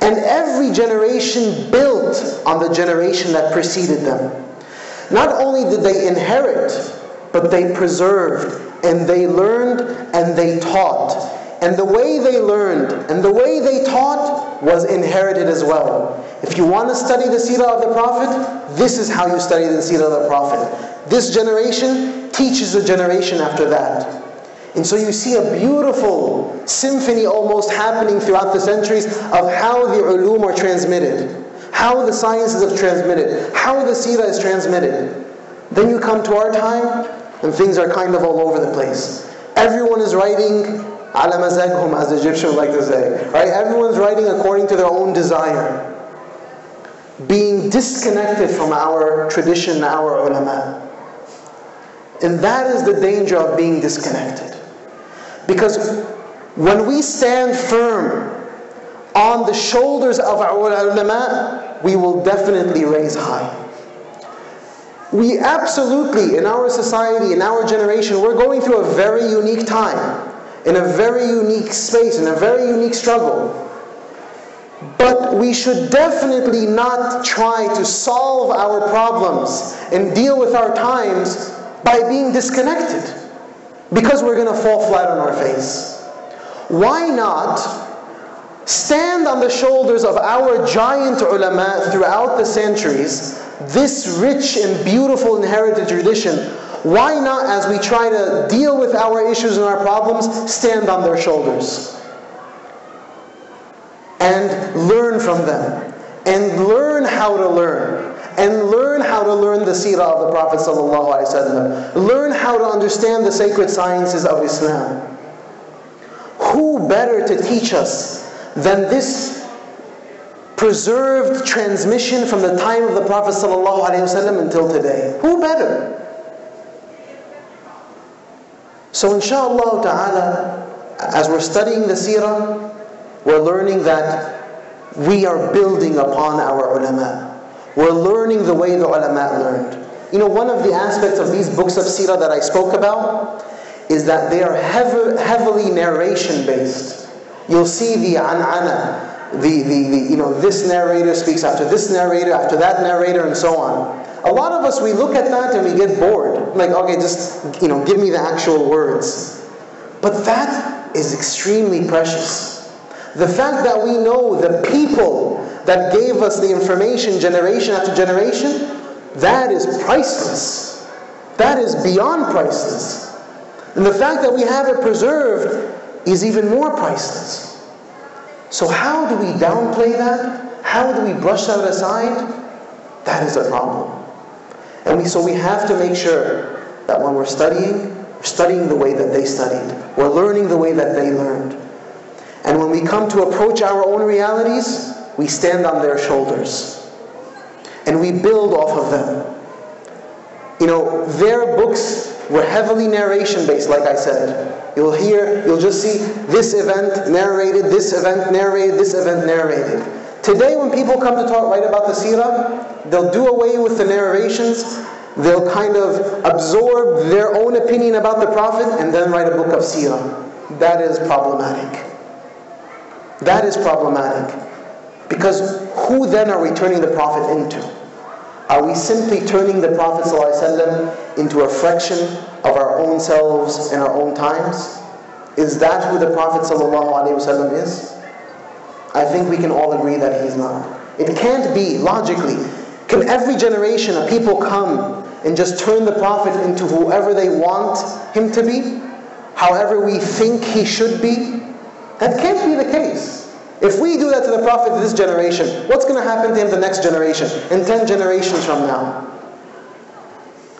And every generation built on the generation that preceded them. Not only did they inherit, but they preserved, and they learned, and they taught. And the way they learned, and the way they taught, was inherited as well. If you want to study the seerah of the Prophet, this is how you study the seerah of the Prophet. This generation teaches the generation after that. And so you see a beautiful symphony almost happening throughout the centuries of how the ulum are transmitted, how the sciences are transmitted, how the seerah is transmitted. Then you come to our time, and things are kind of all over the place. Everyone is writing ala mazaghum, as the Egyptians like to say. Right? Everyone's writing according to their own desire, being disconnected from our tradition, our ulama. And that is the danger of being disconnected. Because when we stand firm on the shoulders of our ulama, we will definitely raise high. We absolutely, in our society, in our generation, we're going through a very unique time, in a very unique space, in a very unique struggle. But we should definitely not try to solve our problems and deal with our times by being disconnected, because we're going to fall flat on our face. Why not stand on the shoulders of our giant ulama throughout the centuries, this rich and beautiful inherited tradition? Why not, as we try to deal with our issues and our problems, stand on their shoulders and learn from them, and learn how to learn, and learn how to learn the seerah of the Prophet ﷺ. Learn how to understand the sacred sciences of Islam. Who better to teach us than this preserved transmission from the time of the Prophet ﷺ until today? Who better? So inshaAllah ta'ala, as we're studying the seerah, we're learning that we are building upon our ulama. We're learning the way the ulama learned. You know, one of the aspects of these books of seerah that I spoke about is that they are heavy, heavily narration-based. You'll see the an'ana, the, the, the, you know, this narrator speaks after this narrator, after that narrator, and so on. A lot of us, we look at that and we get bored. Like, okay, just, you know, give me the actual words. But that is extremely precious. The fact that we know the people that gave us the information generation after generation, that is priceless. That is beyond priceless. And the fact that we have it preserved is even more priceless. So how do we downplay that? How do we brush that aside? That is a problem. And we, so we have to make sure that when we're studying, we're studying the way that they studied. We're learning the way that they learned. And when we come to approach our own realities, we stand on their shoulders, and we build off of them. You know, their books were heavily narration-based, like I said. You'll hear, you'll just see this event narrated, this event narrated, this event narrated. Today, when people come to talk right about the seerah, they'll do away with the narrations. They'll kind of absorb their own opinion about the Prophet and then write a book of seerah. That is problematic. That is problematic. Because who then are we turning the Prophet into? Are we simply turning the Prophet ﷺ into a fraction of our own selves in our own times? Is that who the Prophet ﷺ is? I think we can all agree that he's not. It can't be, logically. Can every generation of people come and just turn the Prophet into whoever they want him to be? However we think he should be? That can't be the case. If we do that to the Prophet of this generation, what's going to happen to him the next generation, and ten generations from now?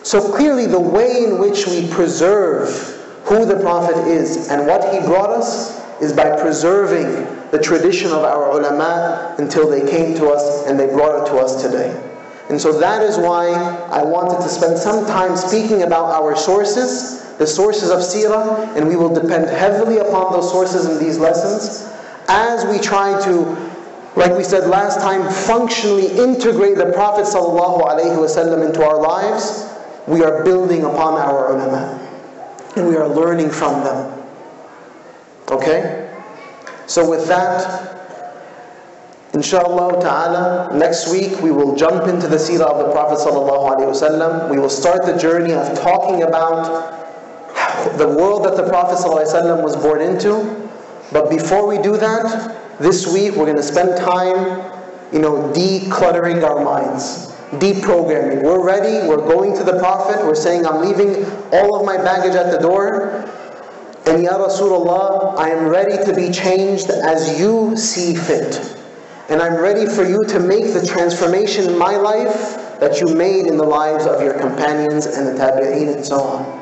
So clearly the way in which we preserve who the Prophet is and what he brought us is by preserving the tradition of our ulama until they came to us and they brought it to us today. And so that is why I wanted to spend some time speaking about our sources, the sources of seerah, and we will depend heavily upon those sources in these lessons, as we try to, like we said last time, functionally integrate the Prophet ﷺ into our lives we are building upon our ulama and we are learning from them. Okay? So with that, inshallah ta'ala, next week we will jump into the seerah of the Prophet sallallahu alaihi wasallam. We will start the journey of talking about the world that the Prophet sallallahu alaihi wasallam was born into. But before we do that, this week we're going to spend time, you know, decluttering our minds, deprogramming. We're ready, we're going to the Prophet, we're saying, I'm leaving all of my baggage at the door, and Ya Rasulullah, I am ready to be changed as you see fit. And I'm ready for you to make the transformation in my life that you made in the lives of your companions and the tabi'een and so on.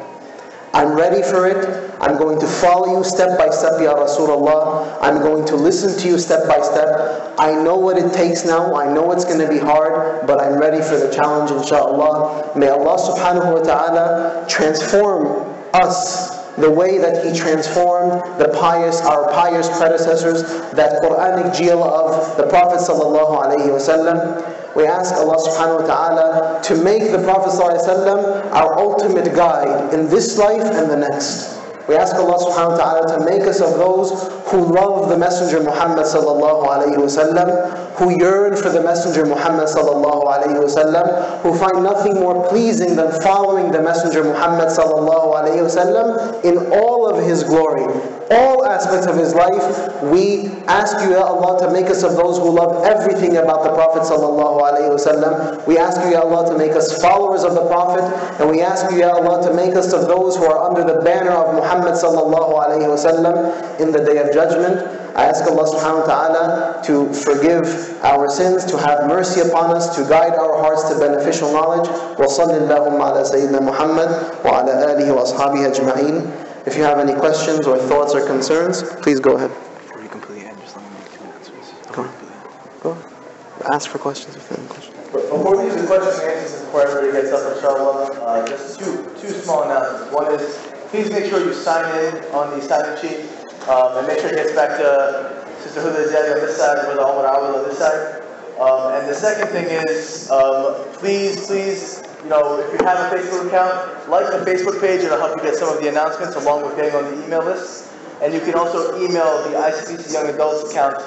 I'm ready for it. I'm going to follow you step by step, Ya Rasulullah. I'm going to listen to you step by step. I know what it takes now. I know it's going to be hard, but I'm ready for the challenge, inshaAllah. May Allah subhanahu wa ta'ala transform us the way that He transformed the pious, our pious predecessors, that Quranic jil of the Prophet sallallahu alaihi wasallam. We ask Allah subhanahu wa ta'ala to make the Prophet sallallahu alaihi wasallam our ultimate guide in this life and the next. We ask Allah subhanahu wa ta'ala to make us of those who love the Messenger Muhammad sallallahu alaihi wasallam, who yearn for the Messenger Muhammad sallallahu alaihi wasallam, who find nothing more pleasing than following the Messenger Muhammad sallallahu alaihi wasallam in all of his glory, all aspects of his life. We ask you, Ya Allah, to make us of those who love everything about the Prophet sallallahu alaihi wasallam. We ask you, Ya Allah, to make us followers of the Prophet, and we ask you, Ya Allah, to make us of those who are under the banner of Muhammad sallallahu alaihi wasallam in the Day of Judgment. I ask Allah subhanahu wa ta'ala to forgive our sins, to have mercy upon us, to guide our hearts to beneficial knowledge. Wa sallallahu ala Sayyidina Muhammad wa ala alihi wa ashabihi ajma'in. If you have any questions or thoughts or concerns, please go ahead. Before you completely end, just let me make two announcements. Go on. Go on. Ask for questions if you have any questions. Before we do the questions and answers, before everybody gets up, inshallah, uh, just two, two small announcements. One is, please make sure you sign in on the sign-in sheet. Um, and make sure it gets back to Sister Huda Zeddy on this side, Brother Omar Awad on this side. Um, and the second thing is, um, please, please, you know, if you have a Facebook account, like the Facebook page. It'll help you get some of the announcements along with getting on the email list. And you can also email the I C B C Young Adults account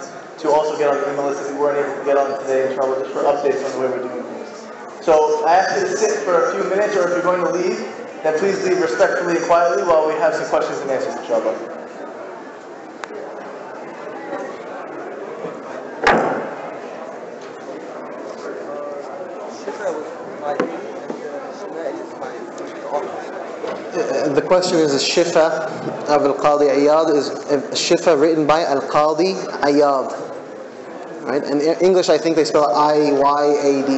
to also get on the email list if you weren't able to get on today in trouble, just for updates on the way we're doing things. So I ask you to sit for a few minutes, or if you're going to leave, then please leave respectfully and quietly while we have some questions and answers, inshallah. The question is, is Shifa of Al Qadi Iyad, is Shifa written by Al Qadi Iyad, right? And in English, I think they spell it I Y A D.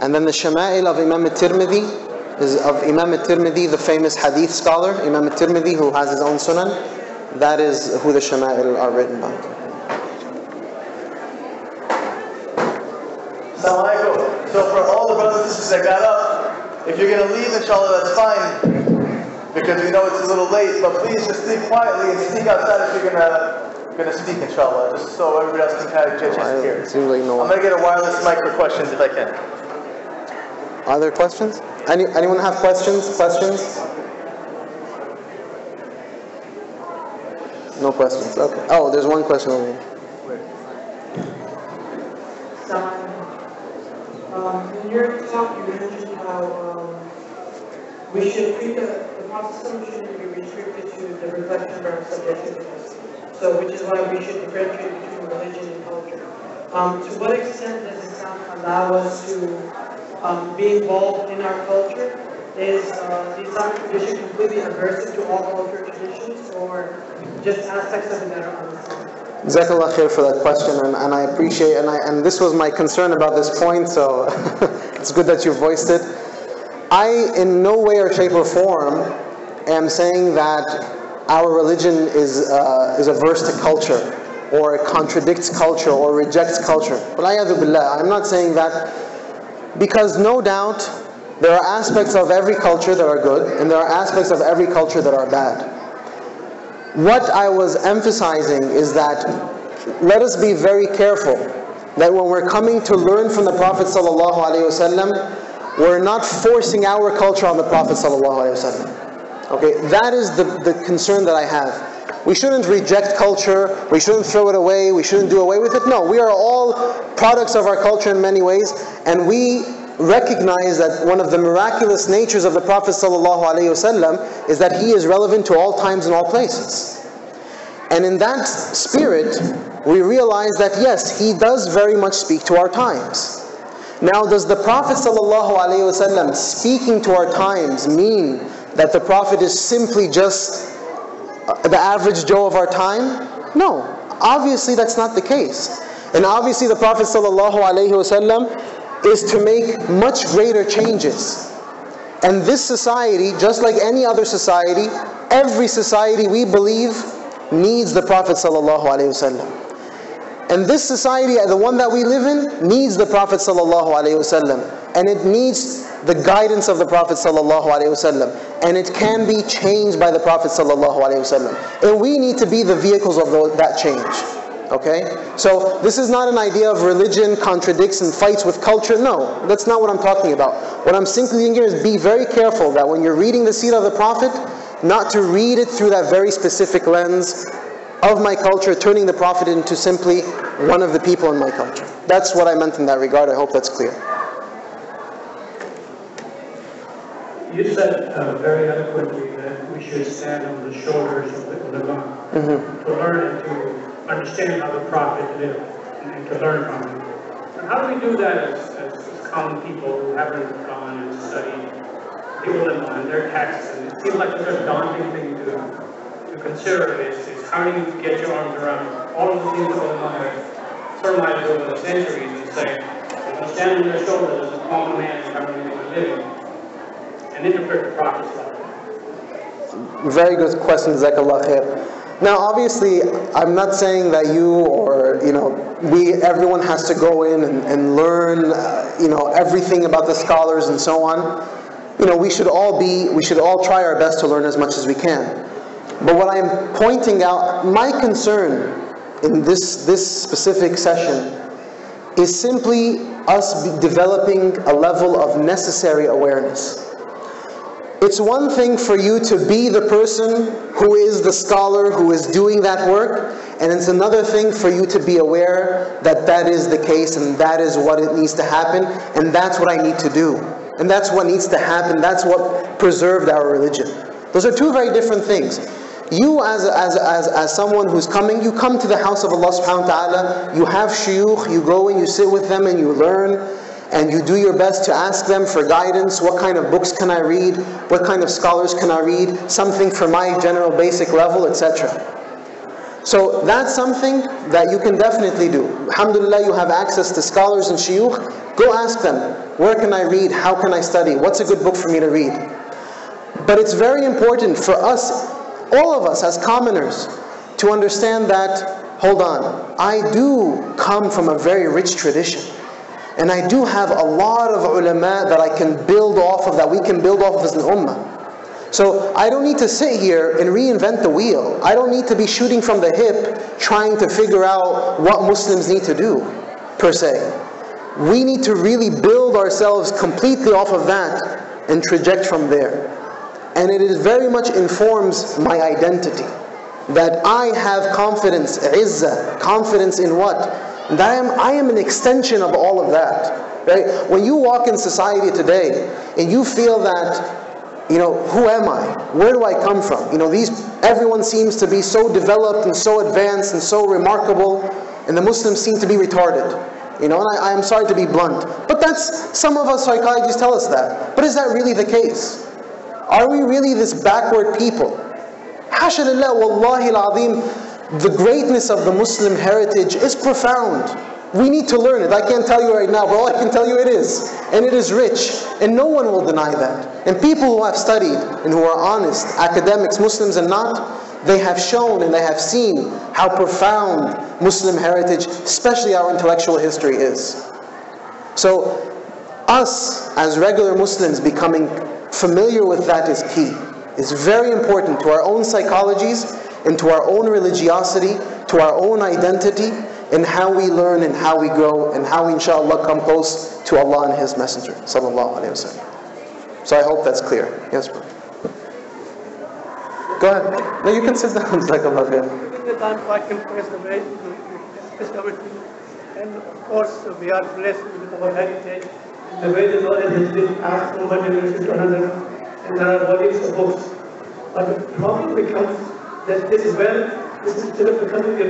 And then the Shama'il of Imam al-Tirmidhi is of Imam al-Tirmidhi, the famous Hadith scholar, Imam al-Tirmidhi, who has his own Sunan. That is who the Shama'il are written by. Assalamualaikum. So for all the brothers and sisters that got up, if you're going to leave, inshallah, that's fine, because we know it's a little late, but please just sleep quietly and sneak outside if you're gonna gonna speak, inshallah, just so everybody else can kind of judge us here. Like no I'm gonna get a wireless mic for questions if I can. Are there questions? Any anyone have questions? Questions? No questions. Okay. Oh, there's one question over here. So, um, in your talk, you mentioned how um, we should treat the Prophet shouldn't be restricted to the reflection of our subjectiveness, so which is why we should differentiate between religion and culture. Um, to what extent does Islam allow us to um, be involved in our culture? Is uh, the Islamic tradition completely averse to all cultural traditions, or just aspects of it that are unseen? Jazakallah khair for that question, and, and I appreciate, and I and this was my concern about this point, so it's good that you voiced it. I, in no way or shape or form, am saying that our religion is uh, is averse to culture, or contradicts culture, or rejects culture. But I'm not saying that, because no doubt there are aspects of every culture that are good, and there are aspects of every culture that are bad. What I was emphasizing is that let us be very careful that when we're coming to learn from the Prophet sallallahu alaihi wasallam, We're not forcing our culture on the Prophet ﷺ. Okay, that is the, the concern that I have. We shouldn't reject culture, we shouldn't throw it away, we shouldn't do away with it. No, we are all products of our culture in many ways, and we recognize that one of the miraculous natures of the Prophet ﷺ is that he is relevant to all times and all places. And in that spirit, we realize that yes, he does very much speak to our times. Now, does the Prophet ﷺ speaking to our times mean that the Prophet is simply just the average Joe of our time? No. Obviously, that's not the case. And obviously, the Prophet ﷺ is to make much greater changes. And this society, just like any other society, every society we believe needs the Prophet ﷺ. And this society, the one that we live in, needs the Prophet ﷺ. And it needs the guidance of the Prophet ﷺ. And it can be changed by the Prophet ﷺ. And we need to be the vehicles of that change. Okay? So, this is not an idea of religion contradicts and fights with culture. No, that's not what I'm talking about. What I'm simply thinking is be very careful that when you're reading the seerah of the Prophet, not to read it through that very specific lens of my culture, turning the Prophet into simply one of the people in my culture. That's what I meant in that regard. I hope that's clear. You said uh, very eloquently that we should stand on the shoulders of the ulama, mm -hmm. to learn and to understand how the Prophet lived and to learn from him. But how do we do that as, as common people who haven't gone and studied the ulama and their texts? And it seems like it's a daunting thing to to consider. Is, is how do you get your arms around all of the things that have survived over the centuries and say, if you stand on your shoulders as a common man and how do you make a living and interpret the Prophet's life? Very good question, Jazakallah Khair. Now, obviously, I'm not saying that you or, you know, we, everyone has to go in and, and learn, uh, you know, everything about the scholars and so on. You know, we should all be, we should all try our best to learn as much as we can. But what I'm pointing out, my concern in this, this specific session is simply us developing a level of necessary awareness. It's one thing for you to be the person who is the scholar, who is doing that work, and it's another thing for you to be aware that that is the case and that is what it needs to happen and that's what I need to do. And that's what needs to happen, that's what preserved our religion. Those are two very different things. You as, as, as, as someone who's coming, you come to the house of Allah subhanahu wa ta'ala, you have shuyukh, you go and you sit with them and you learn, and you do your best to ask them for guidance, what kind of books can I read, what kind of scholars can I read, something for my general basic level, et cetera. So that's something that you can definitely do. Alhamdulillah, you have access to scholars and shuyukh, go ask them, where can I read, how can I study, what's a good book for me to read? But it's very important for us, all of us as commoners, to understand that, hold on, I do come from a very rich tradition. And I do have a lot of ulama that I can build off of, that we can build off of as an ummah. So I don't need to sit here and reinvent the wheel. I don't need to be shooting from the hip, trying to figure out what Muslims need to do, per se. We need to really build ourselves completely off of that and traject from there. And it is very much informs my identity. That I have confidence, izzah, confidence in what? That I am, I am an extension of all of that. Right? When you walk in society today, and you feel that, you know, who am I? Where do I come from? You know, these, everyone seems to be so developed and so advanced and so remarkable, and the Muslims seem to be retarded. You know, and I, I'm sorry to be blunt, but that's, some of us psychologists tell us that. But is that really the case? Are we really this backward people? Hasha'Allah, wallahi al-azim, the greatness of the Muslim heritage is profound. We need to learn it. I can't tell you right now, but all I can tell you it is. And it is rich. And no one will deny that. And people who have studied and who are honest, academics, Muslims and not, they have shown and they have seen how profound Muslim heritage, especially our intellectual history, is. So, us as regular Muslims becoming familiar with that is key. It's very important to our own psychologies and to our own religiosity, to our own identity. in how we learn and how we grow and how we, inshallah, come close to Allah and His Messenger, sallallahu alayhi wa sallam. So I hope that's clear. Yes, bro. Go ahead. No, you can sit down. It's like Allah. And of course, we are blessed with our heritage. The way the knowledge has been passed from one generation to another, and there are volumes of books. But the problem becomes that this is well, this is still becoming a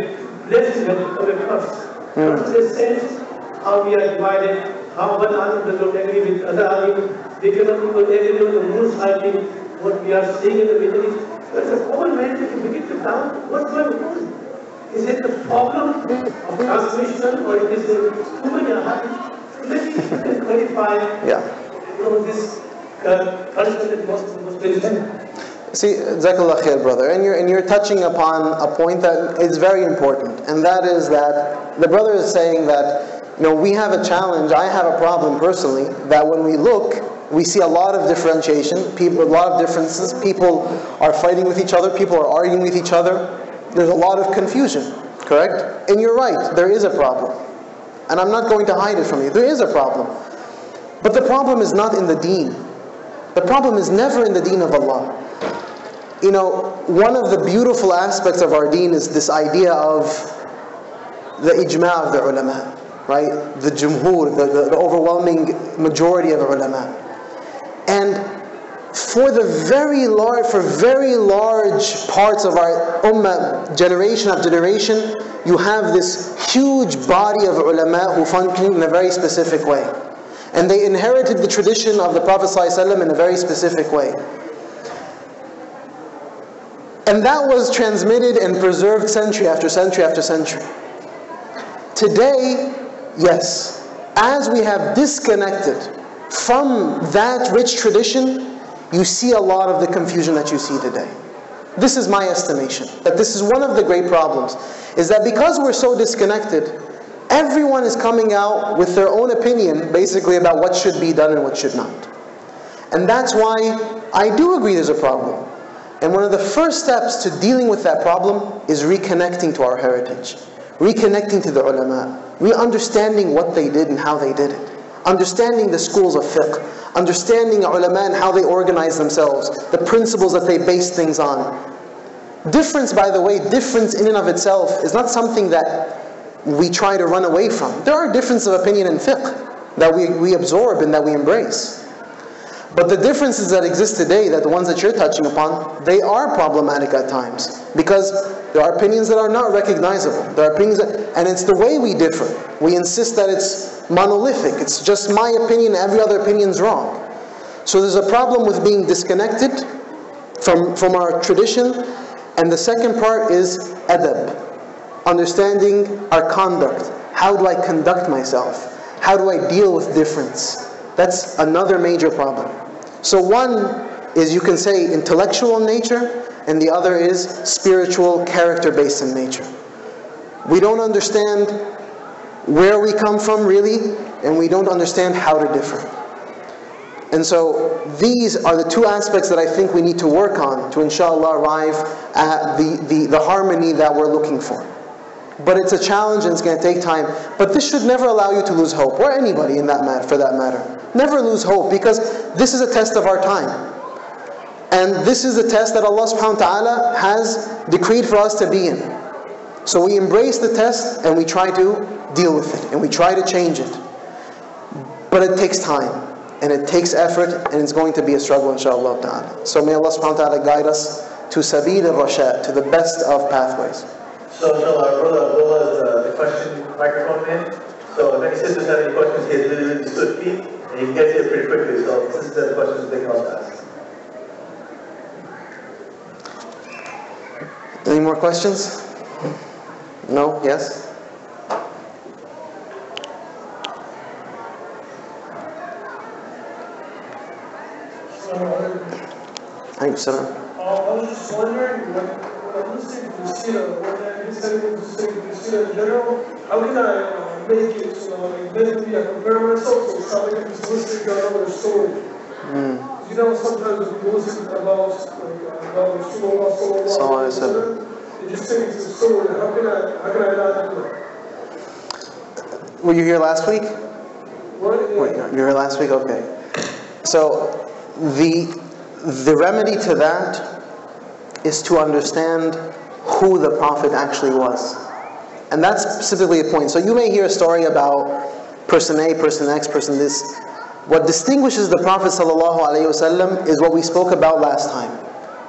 blessing and becoming a curse. Mm. But in a sense, how we are divided, how one army does not agree with other army, they cannot even agree on the moon sighting, what we are seeing in the Middle East. So it's a common man that you begin to doubt what's going on. Is it the problem of transmission, or is it too many armies? clarify, yeah. You know, this uh, culture that most most See, Jazakallah khair, brother, and you're and you're touching upon a point that is very important, and that is that the brother is saying that you know we have a challenge. I have a problem personally that when we look, we see a lot of differentiation, people, a lot of differences. People are fighting with each other. People are arguing with each other. There's a lot of confusion. Correct? And you're right. There is a problem. And I'm not going to hide it from you. There is a problem. But the problem is not in the deen. The problem is never in the deen of Allah. You know, one of the beautiful aspects of our deen is this idea of the ijma' of the ulama. Right? The jumhur, the, the, the overwhelming majority of the ulama. And for the very large, for very large parts of our ummah, generation after generation, you have this huge body of ulama who function in a very specific way. And they inherited the tradition of the Prophet ﷺ in a very specific way. And that was transmitted and preserved century after century after century. Today, yes, as we have disconnected from that rich tradition, you see a lot of the confusion that you see today. This is my estimation, that this is one of the great problems, is that because we're so disconnected, everyone is coming out with their own opinion, basically, about what should be done and what should not. And that's why I do agree there's a problem. And one of the first steps to dealing with that problem is reconnecting to our heritage, reconnecting to the ulama, re-understanding what they did and how they did it, understanding the schools of fiqh, understanding ulama and how they organize themselves, the principles that they base things on. Difference, by the way, difference in and of itself is not something that we try to run away from. There are differences of opinion in fiqh that we, we absorb and that we embrace. But the differences that exist today, that the ones that you're touching upon, they are problematic at times. Because there are opinions that are not recognizable. There are opinions that, and it's the way we differ. We insist that it's monolithic. It's just my opinion, every other opinion is wrong. So there's a problem with being disconnected from, from our tradition. And the second part is adab. Understanding our conduct. How do I conduct myself? How do I deal with difference? That's another major problem. So one is, you can say, intellectual in nature, and the other is spiritual, character-based in nature. We don't understand where we come from, really, and we don't understand how to differ. And so these are the two aspects that I think we need to work on to, inshallah, arrive at the, the, the harmony that we're looking for. But it's a challenge and it's going to take time. But this should never allow you to lose hope, or anybody in that matter, for that matter. Never lose hope, because this is a test of our time. And this is the test that Allah subhanahu wa ta'ala has decreed for us to be in. So we embrace the test and we try to deal with it and we try to change it. But it takes time and it takes effort, and it's going to be a struggle, inshallah ta'ala. So may Allah subhanahu wa ta'ala guide us to sabil al-rashad, to the best of pathways. So, so our brother Abdullah is uh, the question microphone man. So if any sisters have any questions, he has literally understood me, and he gets here pretty quickly. So if sisters have questions, they can also ask. Any more questions? No? Yes? Thank you, sir. I was just wondering what. I'm listening to Sira, when I'm listening to Sira in general, how can I uh, make it, you know, like, mentally, I compare myself to somebody who's listening to another story. Mm. You know, sometimes we listen about, like, about Rasulullah, Sallallahu Alaihi Wasallam, and just saying it's a story, how can I, how can I not do that? Were you here last week? Wait, no, you were here last week? Okay. So the, the remedy to that is to understand who the Prophet actually was. And that's specifically a point. So you may hear a story about person A, person X, person this. What distinguishes the Prophet ﷺ is what we spoke about last time.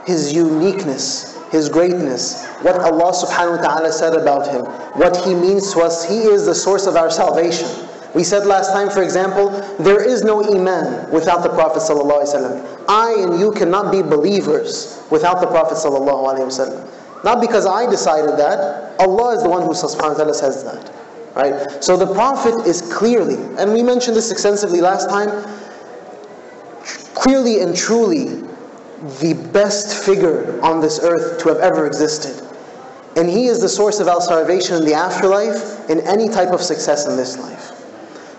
His uniqueness, his greatness, what Allah subhanahu wa ta'ala said about him, what he means to us. He is the source of our salvation. We said last time, for example, there is no iman without the Prophet ﷺ. I and you cannot be believers without the Prophet ﷺ. Not because I decided that, Allah is the one who subhanahu wa ta'ala says that. Right? So the Prophet is clearly, and we mentioned this extensively last time, clearly and truly the best figure on this earth to have ever existed. And he is the source of our salvation in the afterlife, in any type of success in this life.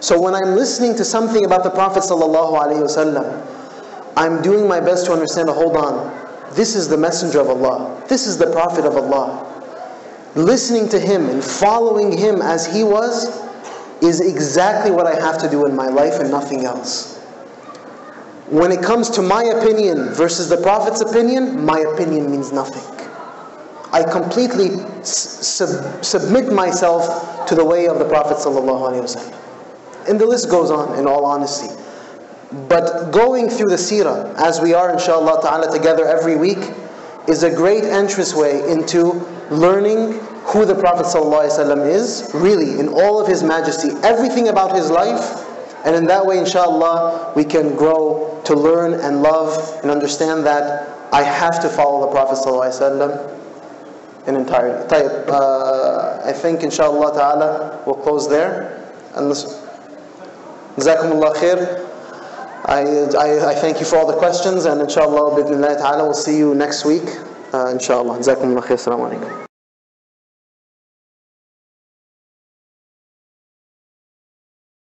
So when I'm listening to something about the Prophet ﷺ, I'm doing my best to understand, hold on, this is the messenger of Allah. This is the Prophet of Allah. Listening to him and following him as he was is exactly what I have to do in my life and nothing else. When it comes to my opinion versus the Prophet's opinion, my opinion means nothing. I completely sub submit myself to the way of the Prophet ﷺ. And the list goes on, in all honesty. But going through the seerah, as we are inshallah ta'ala together every week, is a great entranceway into learning who the Prophet ﷺ is, really, in all of his majesty, everything about his life. And in that way, inshallah, we can grow to learn and love and understand that I have to follow the Prophet ﷺ in entirety. Uh, I think, inshallah ta'ala, we'll close there. Jazakumullah khair. I, I, I thank you for all the questions, and inshallah, bi'idhnillahi ta'ala, we'll see you next week. Uh, inshallah. Jazakumullah khair. Assalamu alaikum.